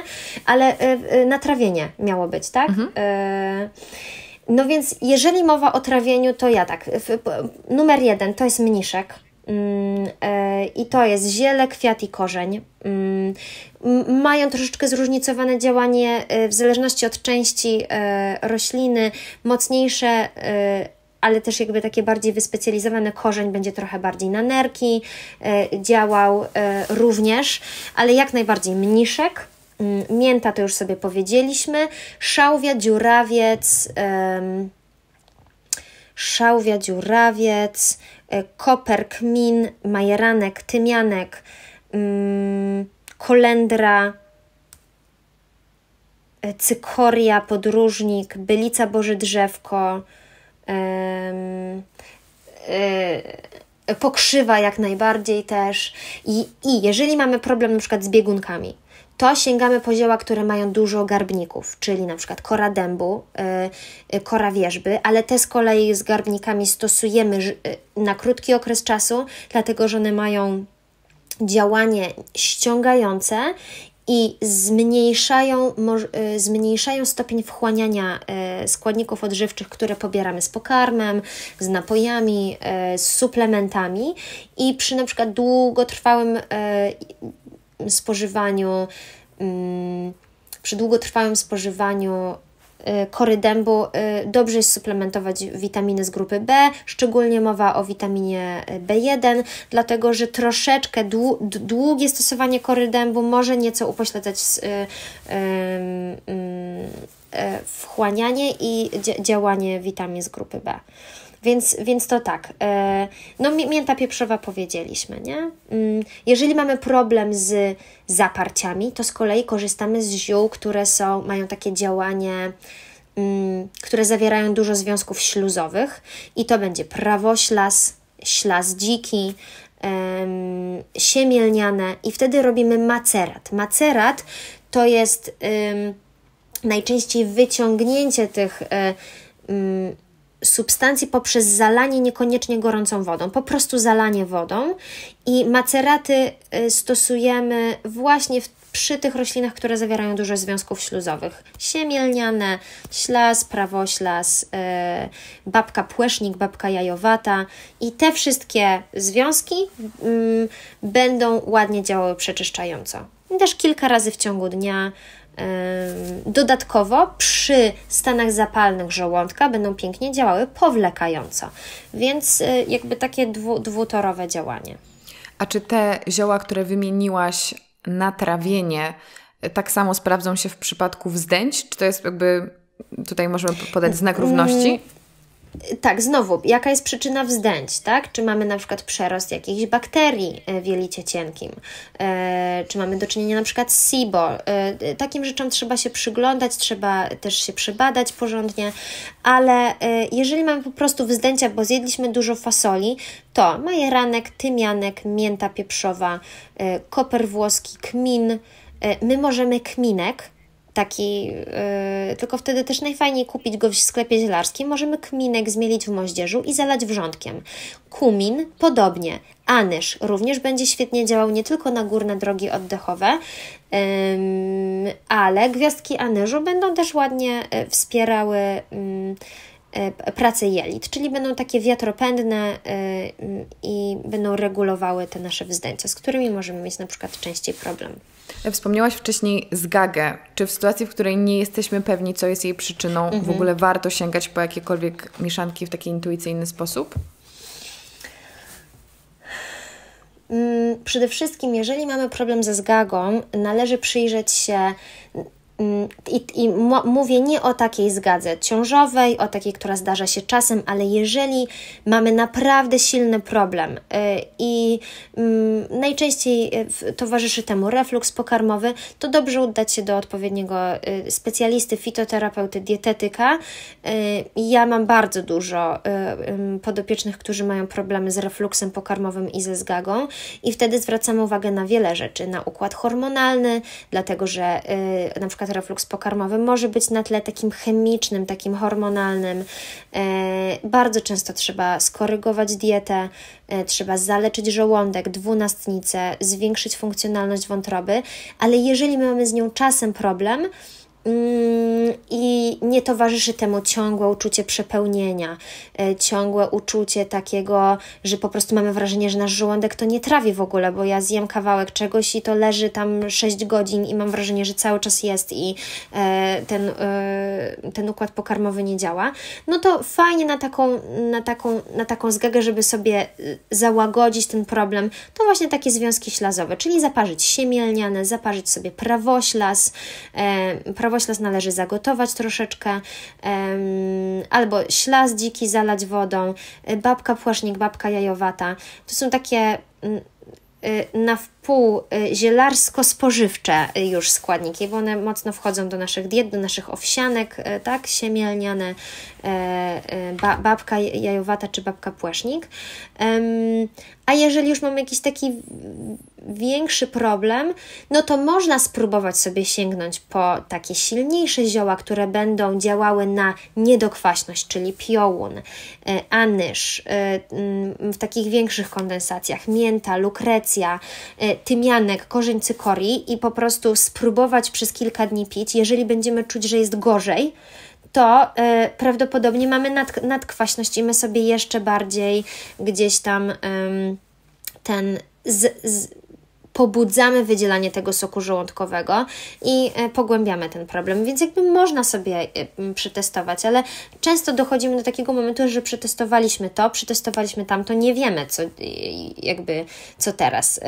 Ale y, y, na trawienie miało być, tak? Mhm. Y, No więc jeżeli mowa o trawieniu, to ja tak, numer jeden to jest mniszek i to jest ziele, kwiat i korzeń. Mają troszeczkę zróżnicowane działanie w zależności od części rośliny, mocniejsze, ale też jakby takie bardziej wyspecjalizowane. Korzeń będzie trochę bardziej na nerki działał również, ale jak najbardziej mniszek. Mięta to już sobie powiedzieliśmy, szałwia, dziurawiec, um, szałwia, dziurawiec, koper, kmin, majeranek, tymianek, um, kolendra, cykoria, podróżnik, bylica bożydrzewko, yy, yy, pokrzywa jak najbardziej też. I, I jeżeli mamy problem na przykład z biegunkami, to sięgamy po zioła, które mają dużo garbników, czyli na przykład kora dębu, yy, kora wierzby, ale te z kolei z garbnikami stosujemy yy, na krótki okres czasu, dlatego że one mają działanie ściągające i zmniejszają, zmniejszają stopień wchłaniania składników odżywczych, które pobieramy z pokarmem, z napojami, z suplementami i przy na przykład długotrwałym spożywaniu, przy długotrwałym spożywaniu kory dębu dobrze jest suplementować witaminy z grupy B, szczególnie mowa o witaminie B jeden, dlatego że troszeczkę dłu długie stosowanie kory dębu może nieco upośledzać wchłanianie i działanie witamin z grupy B. Więc, więc to tak, no mięta pieprzowa powiedzieliśmy, nie? Jeżeli mamy problem z zaparciami, to z kolei korzystamy z ziół, które są, mają takie działanie, które zawierają dużo związków śluzowych i to będzie prawoślaz, ślaz dziki, siemielniane i wtedy robimy macerat. Macerat to jest najczęściej wyciągnięcie tych substancji poprzez zalanie niekoniecznie gorącą wodą, po prostu zalanie wodą i maceraty stosujemy właśnie w, przy tych roślinach, które zawierają dużo związków śluzowych. Siemielniane, ślaz, prawoślaz, yy, babka płesznik, babka jajowata i te wszystkie związki yy, będą ładnie działały przeczyszczająco. I też kilka razy w ciągu dnia. Dodatkowo przy stanach zapalnych żołądka będą pięknie działały powlekająco, więc jakby takie dwu, dwutorowe działanie. A czy te zioła, które wymieniłaś na trawienie, tak samo sprawdzą się w przypadku wzdęć? Czy to jest jakby, tutaj możemy podać znak równości? Tak, znowu, jaka jest przyczyna wzdęć, tak? Czy mamy na przykład przerost jakichś bakterii w jelicie cienkim? E, czy mamy do czynienia na przykład z SIBO? E, takim rzeczom trzeba się przyglądać, trzeba też się przebadać porządnie, ale e, jeżeli mamy po prostu wzdęcia, bo zjedliśmy dużo fasoli, to majeranek, tymianek, mięta pieprzowa, e, koper włoski, kmin. E, my możemy kminek, taki, yy, tylko wtedy też najfajniej kupić go w sklepie zielarskim. Możemy kminek zmielić w moździerzu i zalać wrzątkiem. Kumin podobnie. Anyż również będzie świetnie działał nie tylko na górne drogi oddechowe, yy, ale gwiazdki anyżu będą też ładnie yy, wspierały yy, pracę jelit, czyli będą takie wiatropędne yy, i będą regulowały te nasze wzdęcia, z którymi możemy mieć na przykład częściej problem. Wspomniałaś wcześniej zgagę. Czy w sytuacji, w której nie jesteśmy pewni, co jest jej przyczyną, mhm. w ogóle warto sięgać po jakiekolwiek mieszanki w taki intuicyjny sposób? Hmm, przede wszystkim, jeżeli mamy problem ze zgagą, należy przyjrzeć się I, i mówię nie o takiej zgadze ciążowej, o takiej, która zdarza się czasem, ale jeżeli mamy naprawdę silny problem i najczęściej towarzyszy temu refluks pokarmowy, to dobrze udać się do odpowiedniego specjalisty, fitoterapeuty, dietetyka. Ja mam bardzo dużo podopiecznych, którzy mają problemy z refluksem pokarmowym i ze zgagą i wtedy zwracam uwagę na wiele rzeczy, na układ hormonalny, dlatego że na przykład refluks pokarmowy może być na tle takim chemicznym, takim hormonalnym. Bardzo często trzeba skorygować dietę, trzeba zaleczyć żołądek, dwunastnicę, zwiększyć funkcjonalność wątroby, ale jeżeli mamy z nią czasem problem i nie towarzyszy temu ciągłe uczucie przepełnienia, ciągłe uczucie takiego, że po prostu mamy wrażenie, że nasz żołądek to nie trawi w ogóle, bo ja zjem kawałek czegoś i to leży tam sześć godzin i mam wrażenie, że cały czas jest i ten, ten układ pokarmowy nie działa, no to fajnie na taką, na taką, na taką zgagę, żeby sobie załagodzić ten problem, to właśnie takie związki ślazowe, czyli zaparzyć siemielniane, zaparzyć sobie prawoślaz, prawoślaz Ślaz należy zagotować troszeczkę, um, albo ślaz dziki zalać wodą, babka płasznik, babka jajowata. To są takie um, na wpół zielarsko-spożywcze już składniki, bo one mocno wchodzą do naszych diet, do naszych owsianek, tak, siemielniane, ba- babka jajowata czy babka płasznik. A jeżeli już mamy jakiś taki większy problem, no to można spróbować sobie sięgnąć po takie silniejsze zioła, które będą działały na niedokwaśność, czyli piołun, anyż, w takich większych kondensacjach, mięta, lukrecja, tymianek, korzeń cykorii i po prostu spróbować przez kilka dni pić. Jeżeli będziemy czuć, że jest gorzej, to y, prawdopodobnie mamy nad, nadkwaśność i my sobie jeszcze bardziej gdzieś tam y, ten z, z, pobudzamy wydzielanie tego soku żołądkowego i y, pogłębiamy ten problem, więc jakby można sobie y, y, przetestować, ale często dochodzimy do takiego momentu, że przetestowaliśmy to, przetestowaliśmy tamto, nie wiemy co, y, jakby co teraz, y,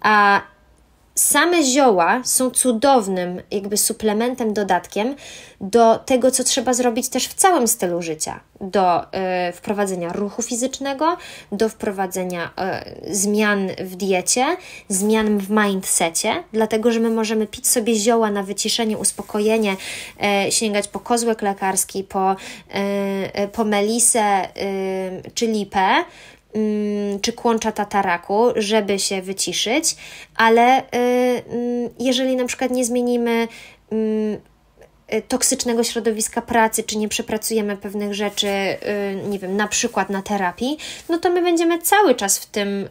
a same zioła są cudownym jakby suplementem, dodatkiem do tego, co trzeba zrobić też w całym stylu życia. Do y, wprowadzenia ruchu fizycznego, do wprowadzenia y, zmian w diecie, zmian w mindsetie, dlatego że my możemy pić sobie zioła na wyciszenie, uspokojenie, y, sięgać po kozłek lekarski, po, y, po melisę y, czy lipę, czy kłącza tataraku, żeby się wyciszyć, ale jeżeli na przykład nie zmienimy toksycznego środowiska pracy, czy nie przepracujemy pewnych rzeczy, nie wiem, na przykład na terapii, no to my będziemy cały czas w tym,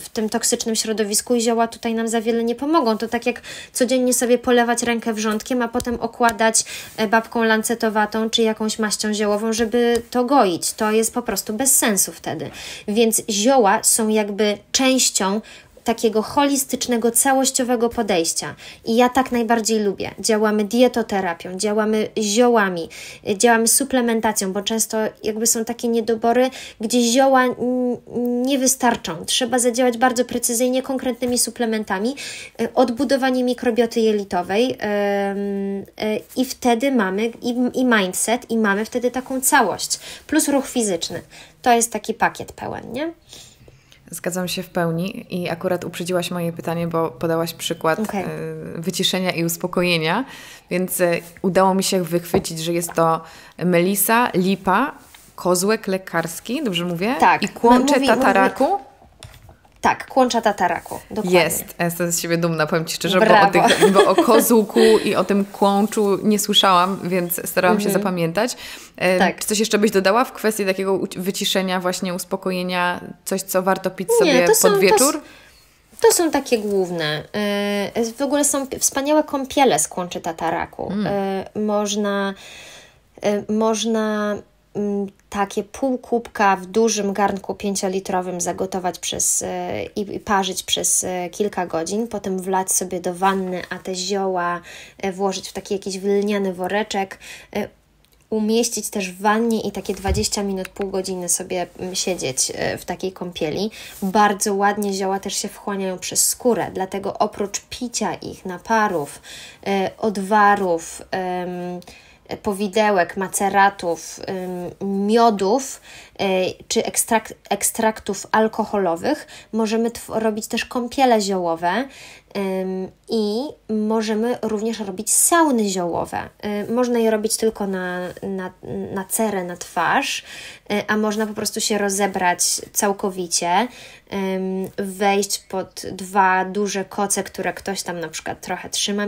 w tym toksycznym środowisku i zioła tutaj nam za wiele nie pomogą. To tak jak codziennie sobie polewać rękę wrzątkiem, a potem okładać babką lancetowatą, czy jakąś maścią ziołową, żeby to goić. To jest po prostu bez sensu wtedy. Więc zioła są jakby częścią takiego holistycznego, całościowego podejścia. I ja tak najbardziej lubię. Działamy dietoterapią, działamy ziołami, działamy suplementacją, bo często jakby są takie niedobory, gdzie zioła nie wystarczą. Trzeba zadziałać bardzo precyzyjnie, konkretnymi suplementami, odbudowanie mikrobioty jelitowej i wtedy mamy i mindset, i mamy wtedy taką całość, plus ruch fizyczny. To jest taki pakiet pełen, nie? Zgadzam się w pełni i akurat uprzedziłaś moje pytanie, bo podałaś przykład okay. wyciszenia i uspokojenia, więc udało mi się wychwycić, że jest to melisa, lipa, kozłek lekarski, dobrze mówię? Tak. I kłącze mówi, tataraku. Mówi... Tak, kłącza tataraku, dokładnie. Jest, jestem z siebie dumna, powiem Ci szczerze, bo o, tych, bo o kozłku i o tym kłączu nie słyszałam, więc starałam mm-hmm. się zapamiętać. E, tak. Czy coś jeszcze byś dodała w kwestii takiego wyciszenia, właśnie uspokojenia, coś co warto pić nie, sobie pod są, wieczór? To... To są takie główne. Yy, w ogóle są wspaniałe kąpiele z kłączy tataraku. Mm. Yy, można... Yy, można takie pół kubka w dużym garnku pięciolitrowym zagotować przez, i parzyć przez kilka godzin, potem wlać sobie do wanny, a te zioła włożyć w taki jakiś lniany woreczek, umieścić też w wannie i takie dwadzieścia minut, pół godziny sobie siedzieć w takiej kąpieli. Bardzo ładnie zioła też się wchłaniają przez skórę, dlatego oprócz picia ich naparów, odwarów, powidełek, maceratów, miodów czy ekstrakt, ekstraktów alkoholowych, możemy robić też kąpiele ziołowe i możemy również robić sauny ziołowe. Można je robić tylko na, na, na cerę, na twarz, a można po prostu się rozebrać całkowicie, wejść pod dwa duże koce, które ktoś tam na przykład trochę trzyma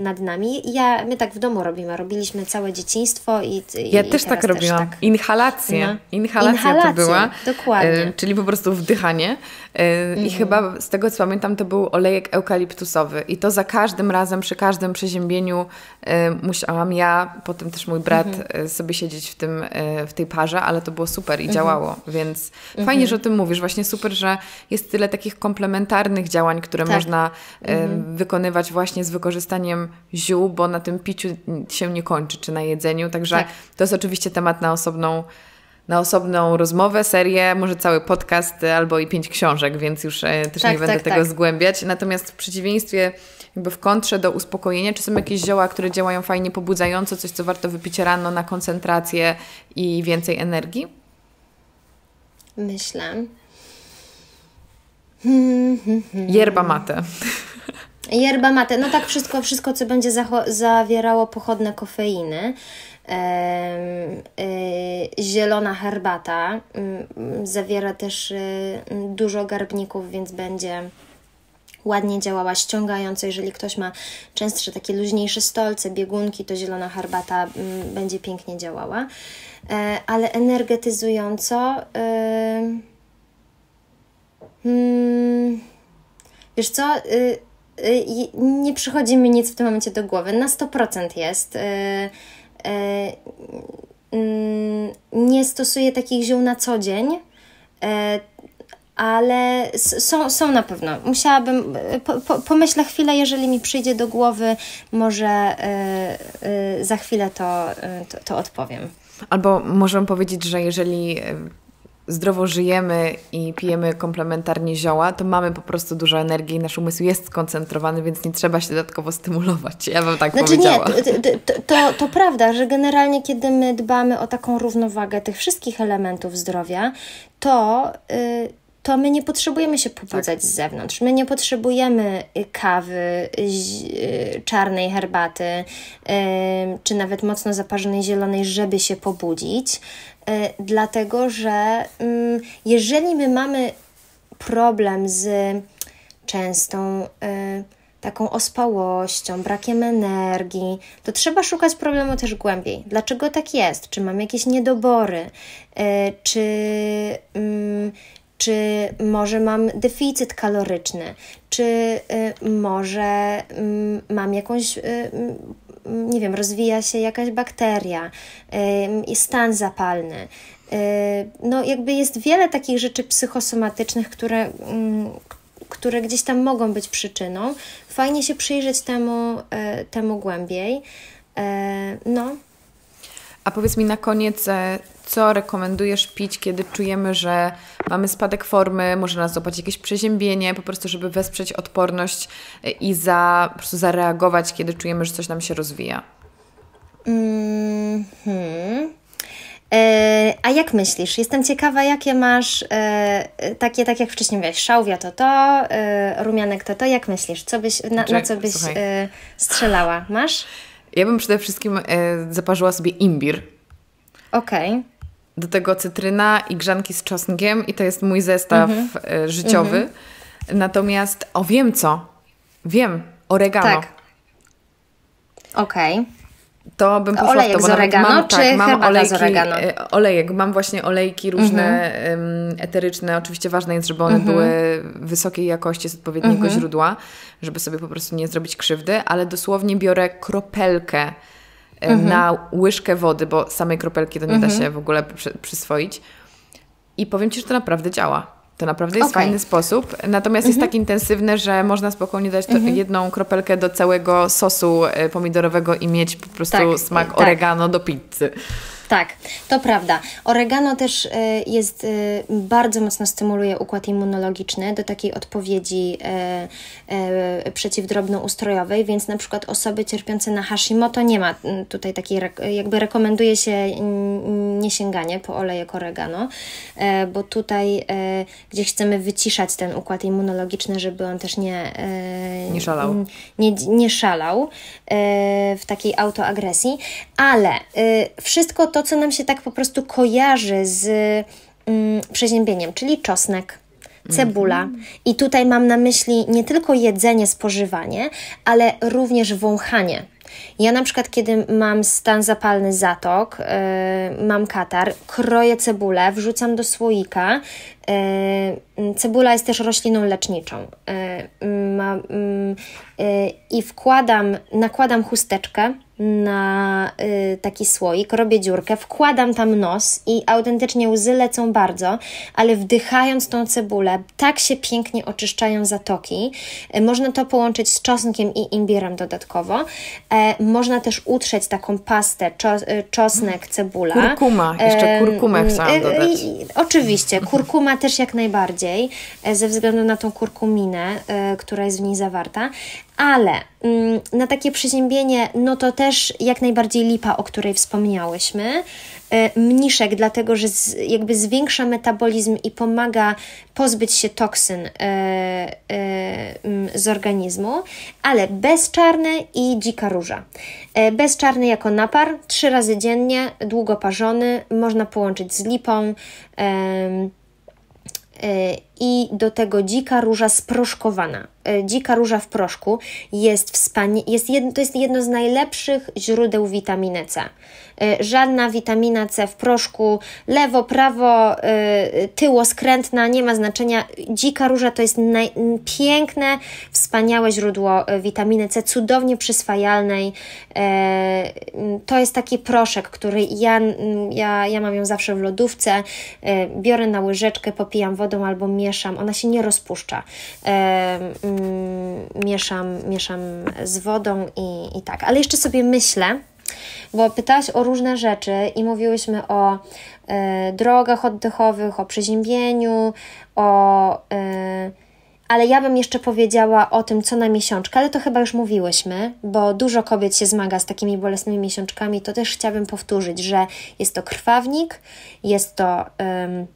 nad nami. Ja, my tak w domu robimy, robiliśmy całe dzieciństwo i, i ja i też tak robiłam. Też tak. Inhalacje. No. Inhalacja, Inhalacja to była. Dokładnie. Czyli po prostu wdychanie. I mhm. chyba z tego co pamiętam, to był olejek eukaliptusowy i to za każdym razem, przy każdym przeziębieniu musiałam ja, potem też mój brat mhm. sobie siedzieć w, tym, w tej parze, ale to było super i mhm. działało, więc mhm. fajnie, że o tym mówisz. Właśnie super, że jest tyle takich komplementarnych działań, które tak. można mhm. wykonywać właśnie z wykorzystaniem ziół, bo na tym piciu się nie kończy, czy na jedzeniu, także tak. to jest oczywiście temat na osobną na osobną rozmowę, serię, może cały podcast albo i pięć książek, więc już też tak, nie będę tak, tego tak. zgłębiać. Natomiast w przeciwieństwie, jakby w kontrze do uspokojenia, czy są jakieś zioła, które działają fajnie pobudzająco, coś co warto wypić rano na koncentrację i więcej energii? Myślę. Yerba mate. Yerba mate. No tak, wszystko, wszystko co będzie zawierało pochodne kofeiny. Yy, yy, zielona herbata yy, zawiera też yy, dużo garbników, więc będzie ładnie działała ściągająco. Jeżeli ktoś ma częstsze takie luźniejsze stolce, biegunki, to zielona herbata yy, będzie pięknie działała. Yy, ale energetyzująco yy, yy, wiesz co? Yy, yy, nie przychodzi mi nic w tym momencie do głowy. Na sto procent jest. Yy, nie stosuję takich ziół na co dzień, ale są, są na pewno. Musiałabym, po, pomyślę chwilę, jeżeli mi przyjdzie do głowy, może za chwilę to, to, to odpowiem. Albo możemy powiedzieć, że jeżeli zdrowo żyjemy i pijemy komplementarnie zioła, to mamy po prostu dużo energii i nasz umysł jest skoncentrowany, więc nie trzeba się dodatkowo stymulować. Ja bym tak znaczy powiedziała. Znaczy nie, to, to, to prawda, że generalnie kiedy my dbamy o taką równowagę tych wszystkich elementów zdrowia, to... Yy, to my nie potrzebujemy się pobudzać tak. z zewnątrz. My nie potrzebujemy kawy, czarnej herbaty, yy, czy nawet mocno zaparzonej zielonej, żeby się pobudzić. Yy, dlatego, że yy, jeżeli my mamy problem z częstą yy, taką ospałością, brakiem energii, to trzeba szukać problemu też głębiej. Dlaczego tak jest? Czy mamy jakieś niedobory? Yy, czy... Yy, Czy może mam deficyt kaloryczny? Czy y, może y, mam jakąś, y, y, nie wiem, rozwija się jakaś bakteria, y, stan zapalny? Y, no jakby jest wiele takich rzeczy psychosomatycznych, które, y, które gdzieś tam mogą być przyczyną. Fajnie się przyjrzeć temu, y, temu głębiej. Y, no. A powiedz mi na koniec, co rekomendujesz pić, kiedy czujemy, że mamy spadek formy, może nas złapać jakieś przeziębienie, po prostu żeby wesprzeć odporność i za, po prostu zareagować, kiedy czujemy, że coś nam się rozwija? Mm-hmm. E, a jak myślisz? Jestem ciekawa, jakie masz e, takie, tak jak wcześniej mówiłaś, szałwia to to, e, rumianek to to. Jak myślisz? Co byś, na, na co byś e, strzelała? Masz? Ja bym przede wszystkim e, zaparzyła sobie imbir. Okej. Okay. Do tego cytryna i grzanki z czosnkiem i to jest mój zestaw mm-hmm. życiowy. Mm-hmm. Natomiast, o wiem co, wiem, oregano. Tak. Okej. Okay. To bym poszła olejek w to, bo z oregano, mam, czy tak, mam olejki, z oregano? Olejek, mam właśnie olejki różne, mm-hmm. eteryczne. Oczywiście ważne jest, żeby one mm-hmm. były wysokiej jakości z odpowiedniego mm-hmm. źródła, żeby sobie po prostu nie zrobić krzywdy, ale dosłownie biorę kropelkę mm-hmm. na łyżkę wody, bo samej kropelki to nie mm-hmm. da się w ogóle przy, przyswoić. I powiem Ci, że to naprawdę działa. To naprawdę jest okay. fajny sposób. Natomiast mm-hmm. jest tak intensywne, że można spokojnie dać mm-hmm. jedną kropelkę do całego sosu pomidorowego i mieć po prostu tak, smak tak. oregano do pizzy. Tak, to prawda. Oregano też jest, bardzo mocno stymuluje układ immunologiczny do takiej odpowiedzi przeciwdrobnoustrojowej, więc na przykład osoby cierpiące na Hashimoto nie ma tutaj takiej, jakby rekomenduje się nie sięganie po olejek oregano, bo tutaj gdzieś chcemy wyciszać ten układ immunologiczny, żeby on też nie, nie szalał, nie, nie szalał w takiej autoagresji, ale wszystko to, co nam się tak po prostu kojarzy z mm, przeziębieniem, czyli czosnek, cebula. Mm-hmm. I tutaj mam na myśli nie tylko jedzenie, spożywanie, ale również wąchanie. Ja na przykład, kiedy mam stan zapalny zatok, yy, mam katar, kroję cebulę, wrzucam do słoika. Yy, cebula jest też rośliną leczniczą. Yy, yy, yy, I wkładam, nakładam chusteczkę na y, taki słoik, robię dziurkę, wkładam tam nos i autentycznie łzy lecą bardzo, ale wdychając tą cebulę, tak się pięknie oczyszczają zatoki. Y, można to połączyć z czosnkiem i imbirem dodatkowo. E, można też utrzeć taką pastę, czo, y, czosnek, cebula. Kurkuma, jeszcze kurkumę e, chciałam dodać. Y, y, oczywiście, kurkuma też jak najbardziej, ze względu na tą kurkuminę, y, która jest w niej zawarta. Ale mm, na takie przeziębienie, no to też jak najbardziej lipa, o której wspomniałyśmy. Yy, mniszek, dlatego że z, jakby zwiększa metabolizm i pomaga pozbyć się toksyn yy, yy, z organizmu. Ale bezczarny i dzika róża. Yy, bezczarny jako napar, trzy razy dziennie, długo parzony, można połączyć z lipą. Yy, I do tego dzika róża sproszkowana. Dzika róża w proszku jest wspania- jest jedno, to jest jedno z najlepszych źródeł witaminy C. Żadna witamina C w proszku, lewo, prawo, tyło, skrętna, nie ma znaczenia. Dzika róża to jest naj- piękne, wspaniałe źródło witaminy C, cudownie przyswajalnej. To jest taki proszek, który ja, ja, ja mam ją zawsze w lodówce, biorę na łyżeczkę, popijam wodą albo mieszam, ona się nie rozpuszcza. Mieszam, mieszam z wodą i, i tak. Ale jeszcze sobie myślę, bo pytałaś o różne rzeczy i mówiłyśmy o y, drogach oddechowych, o przeziębieniu, o... Y, ale ja bym jeszcze powiedziała o tym, co na miesiączkę, ale to chyba już mówiłyśmy, bo dużo kobiet się zmaga z takimi bolesnymi miesiączkami, to też chciałabym powtórzyć, że jest to krwawnik, jest to... Y,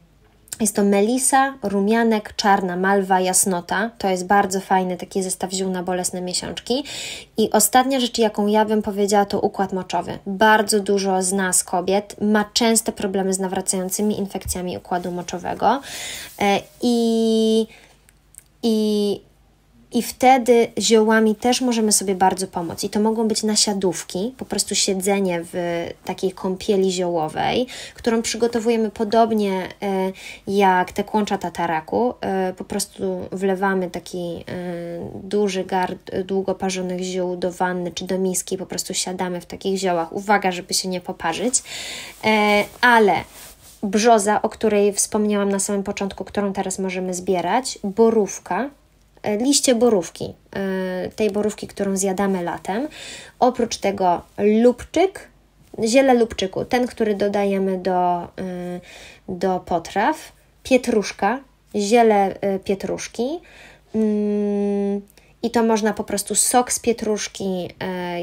Jest to melisa, rumianek, czarna malwa, jasnota. To jest bardzo fajny taki zestaw ziół na bolesne miesiączki. I ostatnia rzecz, jaką ja bym powiedziała, to układ moczowy. Bardzo dużo z nas kobiet ma częste problemy z nawracającymi infekcjami układu moczowego. I, i, i wtedy ziołami też możemy sobie bardzo pomóc. I to mogą być nasiadówki, po prostu siedzenie w takiej kąpieli ziołowej, którą przygotowujemy podobnie jak te kłącza tataraku. Po prostu wlewamy taki duży gard długo parzonych ziół do wanny czy do miski, po prostu siadamy w takich ziołach. Uwaga, żeby się nie poparzyć. Ale... brzoza, o której wspomniałam na samym początku, którą teraz możemy zbierać, borówka, liście borówki, tej borówki, którą zjadamy latem. Oprócz tego lubczyk, ziele lubczyku, ten, który dodajemy do, do potraw, pietruszka, ziele pietruszki i to można po prostu sok z pietruszki,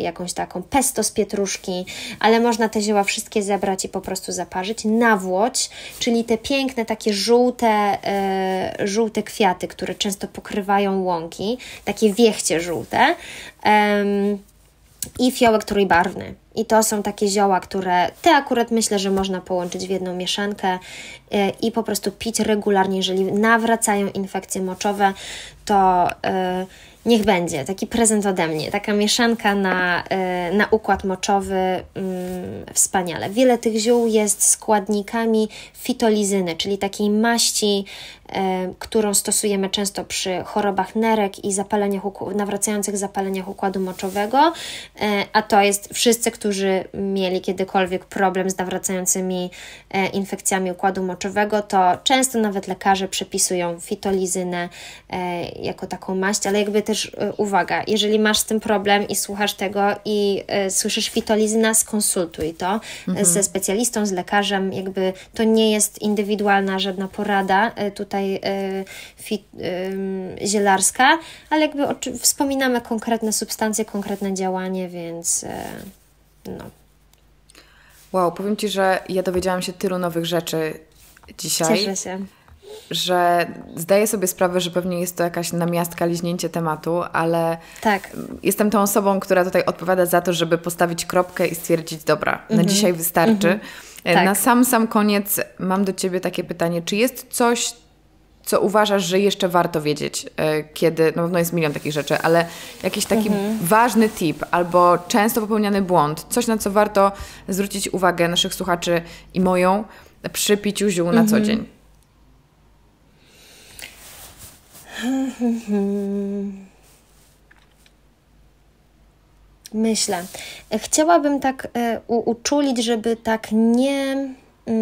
jakąś taką pesto z pietruszki, ale można te zioła wszystkie zebrać i po prostu zaparzyć. Nawłoć, czyli te piękne, takie żółte, e, żółte kwiaty, które często pokrywają łąki, takie wiechcie żółte e, i fiołek trójbarwny. I to są takie zioła, które te akurat myślę, że można połączyć w jedną mieszankę e, i po prostu pić regularnie, jeżeli nawracają infekcje moczowe, to... E, niech będzie, taki prezent ode mnie, taka mieszanka na, na układ moczowy, wspaniale. Wiele tych ziół jest składnikami fitolizyny, czyli takiej maści, którą stosujemy często przy chorobach nerek i zapaleniach, nawracających zapaleniach układu moczowego, a to jest wszyscy, którzy mieli kiedykolwiek problem z nawracającymi infekcjami układu moczowego, to często nawet lekarze przepisują fitolizynę jako taką maść, ale jakby też uwaga, jeżeli masz z tym problem i słuchasz tego i słyszysz fitolizyna, skonsultuj to mhm. ze specjalistą, z lekarzem, jakby to nie jest indywidualna żadna porada, tutaj Fit, zielarska, ale jakby oczy, wspominamy konkretne substancje, konkretne działanie, więc no. Wow, powiem Ci, że ja dowiedziałam się tylu nowych rzeczy dzisiaj. Cieszę się. Że zdaję sobie sprawę, że pewnie jest to jakaś namiastka, liźnięcie tematu, ale tak. Jestem tą osobą, która tutaj odpowiada za to, żeby postawić kropkę i stwierdzić, dobra, mm-hmm. na dzisiaj wystarczy. Mm-hmm. Tak. Na sam, sam koniec mam do Ciebie takie pytanie, czy jest coś, co uważasz, że jeszcze warto wiedzieć, kiedy, no, no jest milion takich rzeczy, ale jakiś taki mhm. ważny tip albo często popełniany błąd, coś na co warto zwrócić uwagę naszych słuchaczy i moją przy piciu ziół mhm. na co dzień? Myślę. Chciałabym tak y, u- uczulić, żeby tak nie... Y,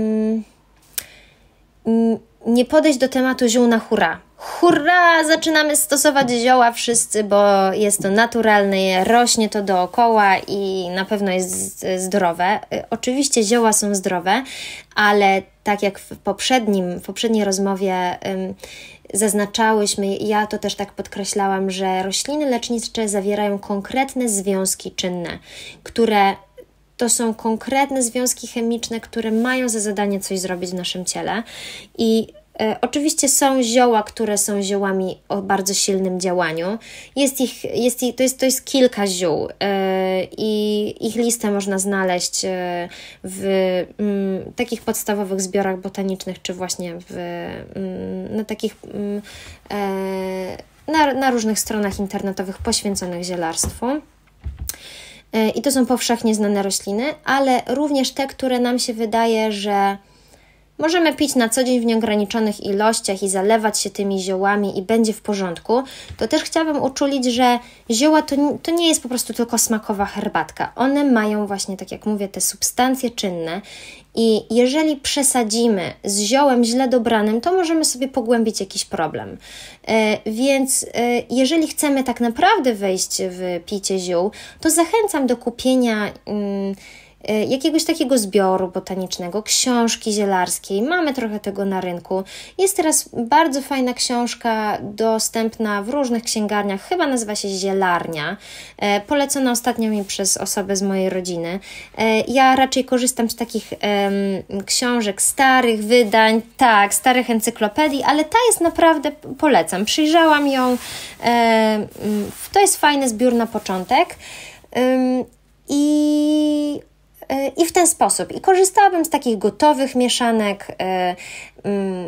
y, nie podejść do tematu ziół na hurra. Hurra! Zaczynamy stosować zioła wszyscy, bo jest to naturalne, rośnie to dookoła i na pewno jest zdrowe. Oczywiście zioła są zdrowe, ale tak jak w, poprzednim, w poprzedniej rozmowie ym, zaznaczałyśmy, ja to też tak podkreślałam, że rośliny lecznicze zawierają konkretne związki czynne, które to są konkretne związki chemiczne, które mają za zadanie coś zrobić w naszym ciele. I oczywiście są zioła, które są ziołami o bardzo silnym działaniu. Jest ich, jest ich, to, jest, to jest kilka ziół yy, i ich listę można znaleźć w mm, takich podstawowych zbiorach botanicznych, czy właśnie w, mm, na takich mm, e, na, na różnych stronach internetowych poświęconych zielarstwu. Yy, I to są powszechnie znane rośliny, ale również te, które nam się wydaje, że możemy pić na co dzień w nieograniczonych ilościach i zalewać się tymi ziołami i będzie w porządku, to też chciałabym uczulić, że zioła to, to nie jest po prostu tylko smakowa herbatka. One mają właśnie, tak jak mówię, te substancje czynne i jeżeli przesadzimy z ziołem źle dobranym, to możemy sobie pogłębić jakiś problem. Yy, więc yy, jeżeli chcemy tak naprawdę wejść w picie ziół, to zachęcam do kupienia Yy, jakiegoś takiego zbioru botanicznego, książki zielarskiej. Mamy trochę tego na rynku. Jest teraz bardzo fajna książka dostępna w różnych księgarniach. Chyba nazywa się Zielarnia. E, polecona ostatnio mi przez osobę z mojej rodziny. E, ja raczej korzystam z takich em, książek, starych wydań, tak, starych encyklopedii, ale ta jest naprawdę, polecam. Przyjrzałam ją. E, to jest fajny zbiór na początek. E, I I w ten sposób. I korzystałabym z takich gotowych mieszanek,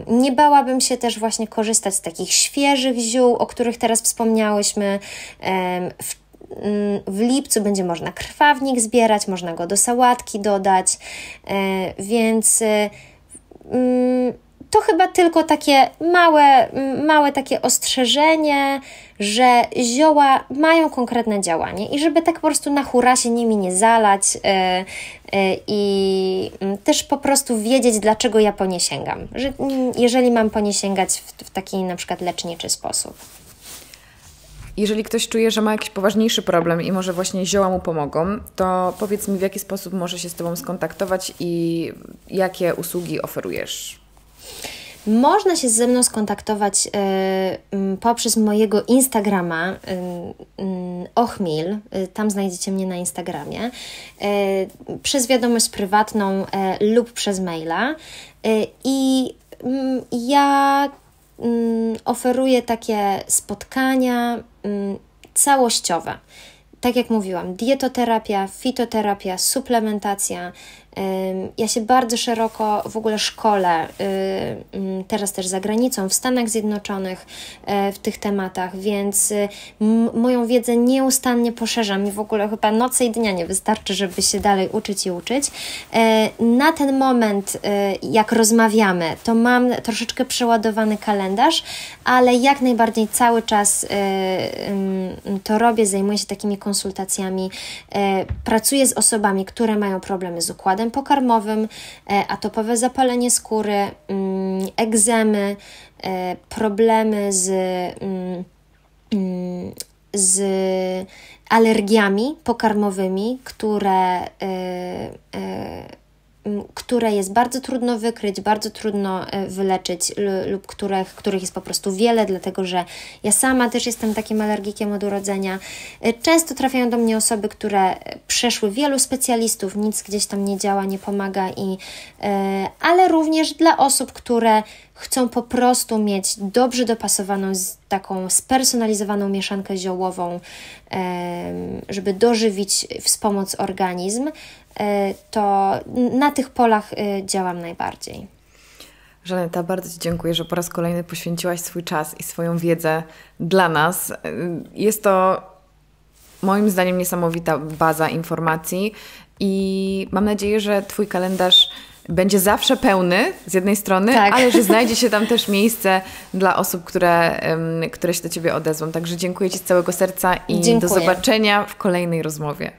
nie bałabym się też właśnie korzystać z takich świeżych ziół, o których teraz wspomniałyśmy. W, w lipcu będzie można krwawnik zbierać, można go do sałatki dodać, więc to chyba tylko takie małe, małe takie ostrzeżenie, że zioła mają konkretne działanie i żeby tak po prostu na hura się nimi nie zalać i yy, yy, yy, też po prostu wiedzieć, dlaczego ja po nie sięgam, że, yy, jeżeli mam po nie sięgać w, w taki na przykład leczniczy sposób. Jeżeli ktoś czuje, że ma jakiś poważniejszy problem i może właśnie zioła mu pomogą, to powiedz mi, w jaki sposób może się z Tobą skontaktować i jakie usługi oferujesz? Można się ze mną skontaktować y, poprzez mojego Instagrama y, y, Oh.Meal, y, tam znajdziecie mnie na Instagramie, y, przez wiadomość prywatną y, lub przez maila. I y, y, ja y, oferuję takie spotkania y, całościowe. Tak jak mówiłam, dietoterapia, fitoterapia, suplementacja. Ja się bardzo szeroko w ogóle szkolę, teraz też za granicą, w Stanach Zjednoczonych w tych tematach, więc moją wiedzę nieustannie poszerzam i w ogóle chyba nocy i dnia nie wystarczy, żeby się dalej uczyć i uczyć. Na ten moment, jak rozmawiamy, to mam troszeczkę przeładowany kalendarz, ale jak najbardziej cały czas to robię, zajmuję się takimi konsultacjami, pracuję z osobami, które mają problemy z układem pokarmowym, atopowe zapalenie skóry, egzemy, problemy z, z alergiami pokarmowymi, które, które jest bardzo trudno wykryć, bardzo trudno wyleczyć lub których, których jest po prostu wiele, dlatego że ja sama też jestem takim alergikiem od urodzenia. Często trafiają do mnie osoby, które przeszły wielu specjalistów, nic gdzieś tam nie działa, nie pomaga, i, ale również dla osób, które chcą po prostu mieć dobrze dopasowaną, taką spersonalizowaną mieszankę ziołową, żeby dożywić, wspomóc organizm, to na tych polach działam najbardziej. Żaneta, bardzo Ci dziękuję, że po raz kolejny poświęciłaś swój czas i swoją wiedzę dla nas. Jest to moim zdaniem niesamowita baza informacji i mam nadzieję, że Twój kalendarz będzie zawsze pełny z jednej strony, tak, ale że znajdzie się tam też miejsce dla osób, które, um, które się do Ciebie odezwą. Także dziękuję Ci z całego serca i dziękuję. Do zobaczenia w kolejnej rozmowie.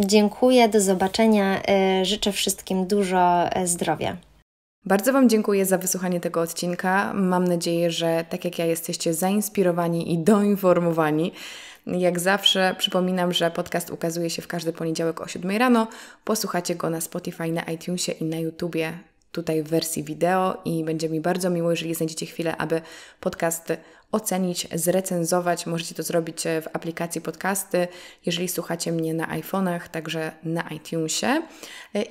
Dziękuję, do zobaczenia. Życzę wszystkim dużo zdrowia. Bardzo Wam dziękuję za wysłuchanie tego odcinka. Mam nadzieję, że tak jak ja jesteście zainspirowani i doinformowani. Jak zawsze przypominam, że podcast ukazuje się w każdy poniedziałek o siódmej rano. Posłuchacie go na Spotify, na iTunesie i na YouTubie, tutaj w wersji wideo, i będzie mi bardzo miło, jeżeli znajdziecie chwilę, aby podcast ocenić, zrecenzować. Możecie to zrobić w aplikacji podcasty, jeżeli słuchacie mnie na iPhone'ach, także na iTunesie,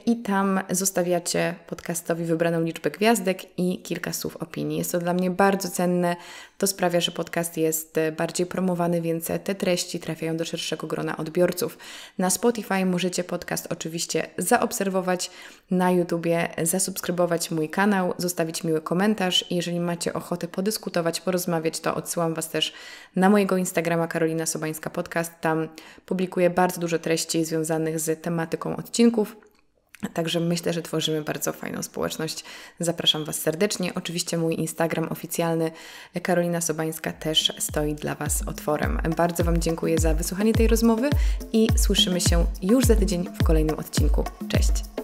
i tam zostawiacie podcastowi wybraną liczbę gwiazdek i kilka słów opinii. Jest to dla mnie bardzo cenne, to sprawia, że podcast jest bardziej promowany, więc te treści trafiają do szerszego grona odbiorców. Na Spotify możecie podcast oczywiście zaobserwować, na YouTubie zasubskrybować mój kanał, zostawić miły komentarz, i jeżeli macie ochotę podyskutować, porozmawiać, to odsyłam Was też na mojego Instagrama Karolina Sobańska Podcast. Tam publikuję bardzo dużo treści związanych z tematyką odcinków. Także myślę, że tworzymy bardzo fajną społeczność. Zapraszam Was serdecznie. Oczywiście mój Instagram oficjalny Karolina Sobańska też stoi dla Was otworem. Bardzo Wam dziękuję za wysłuchanie tej rozmowy i słyszymy się już za tydzień w kolejnym odcinku. Cześć!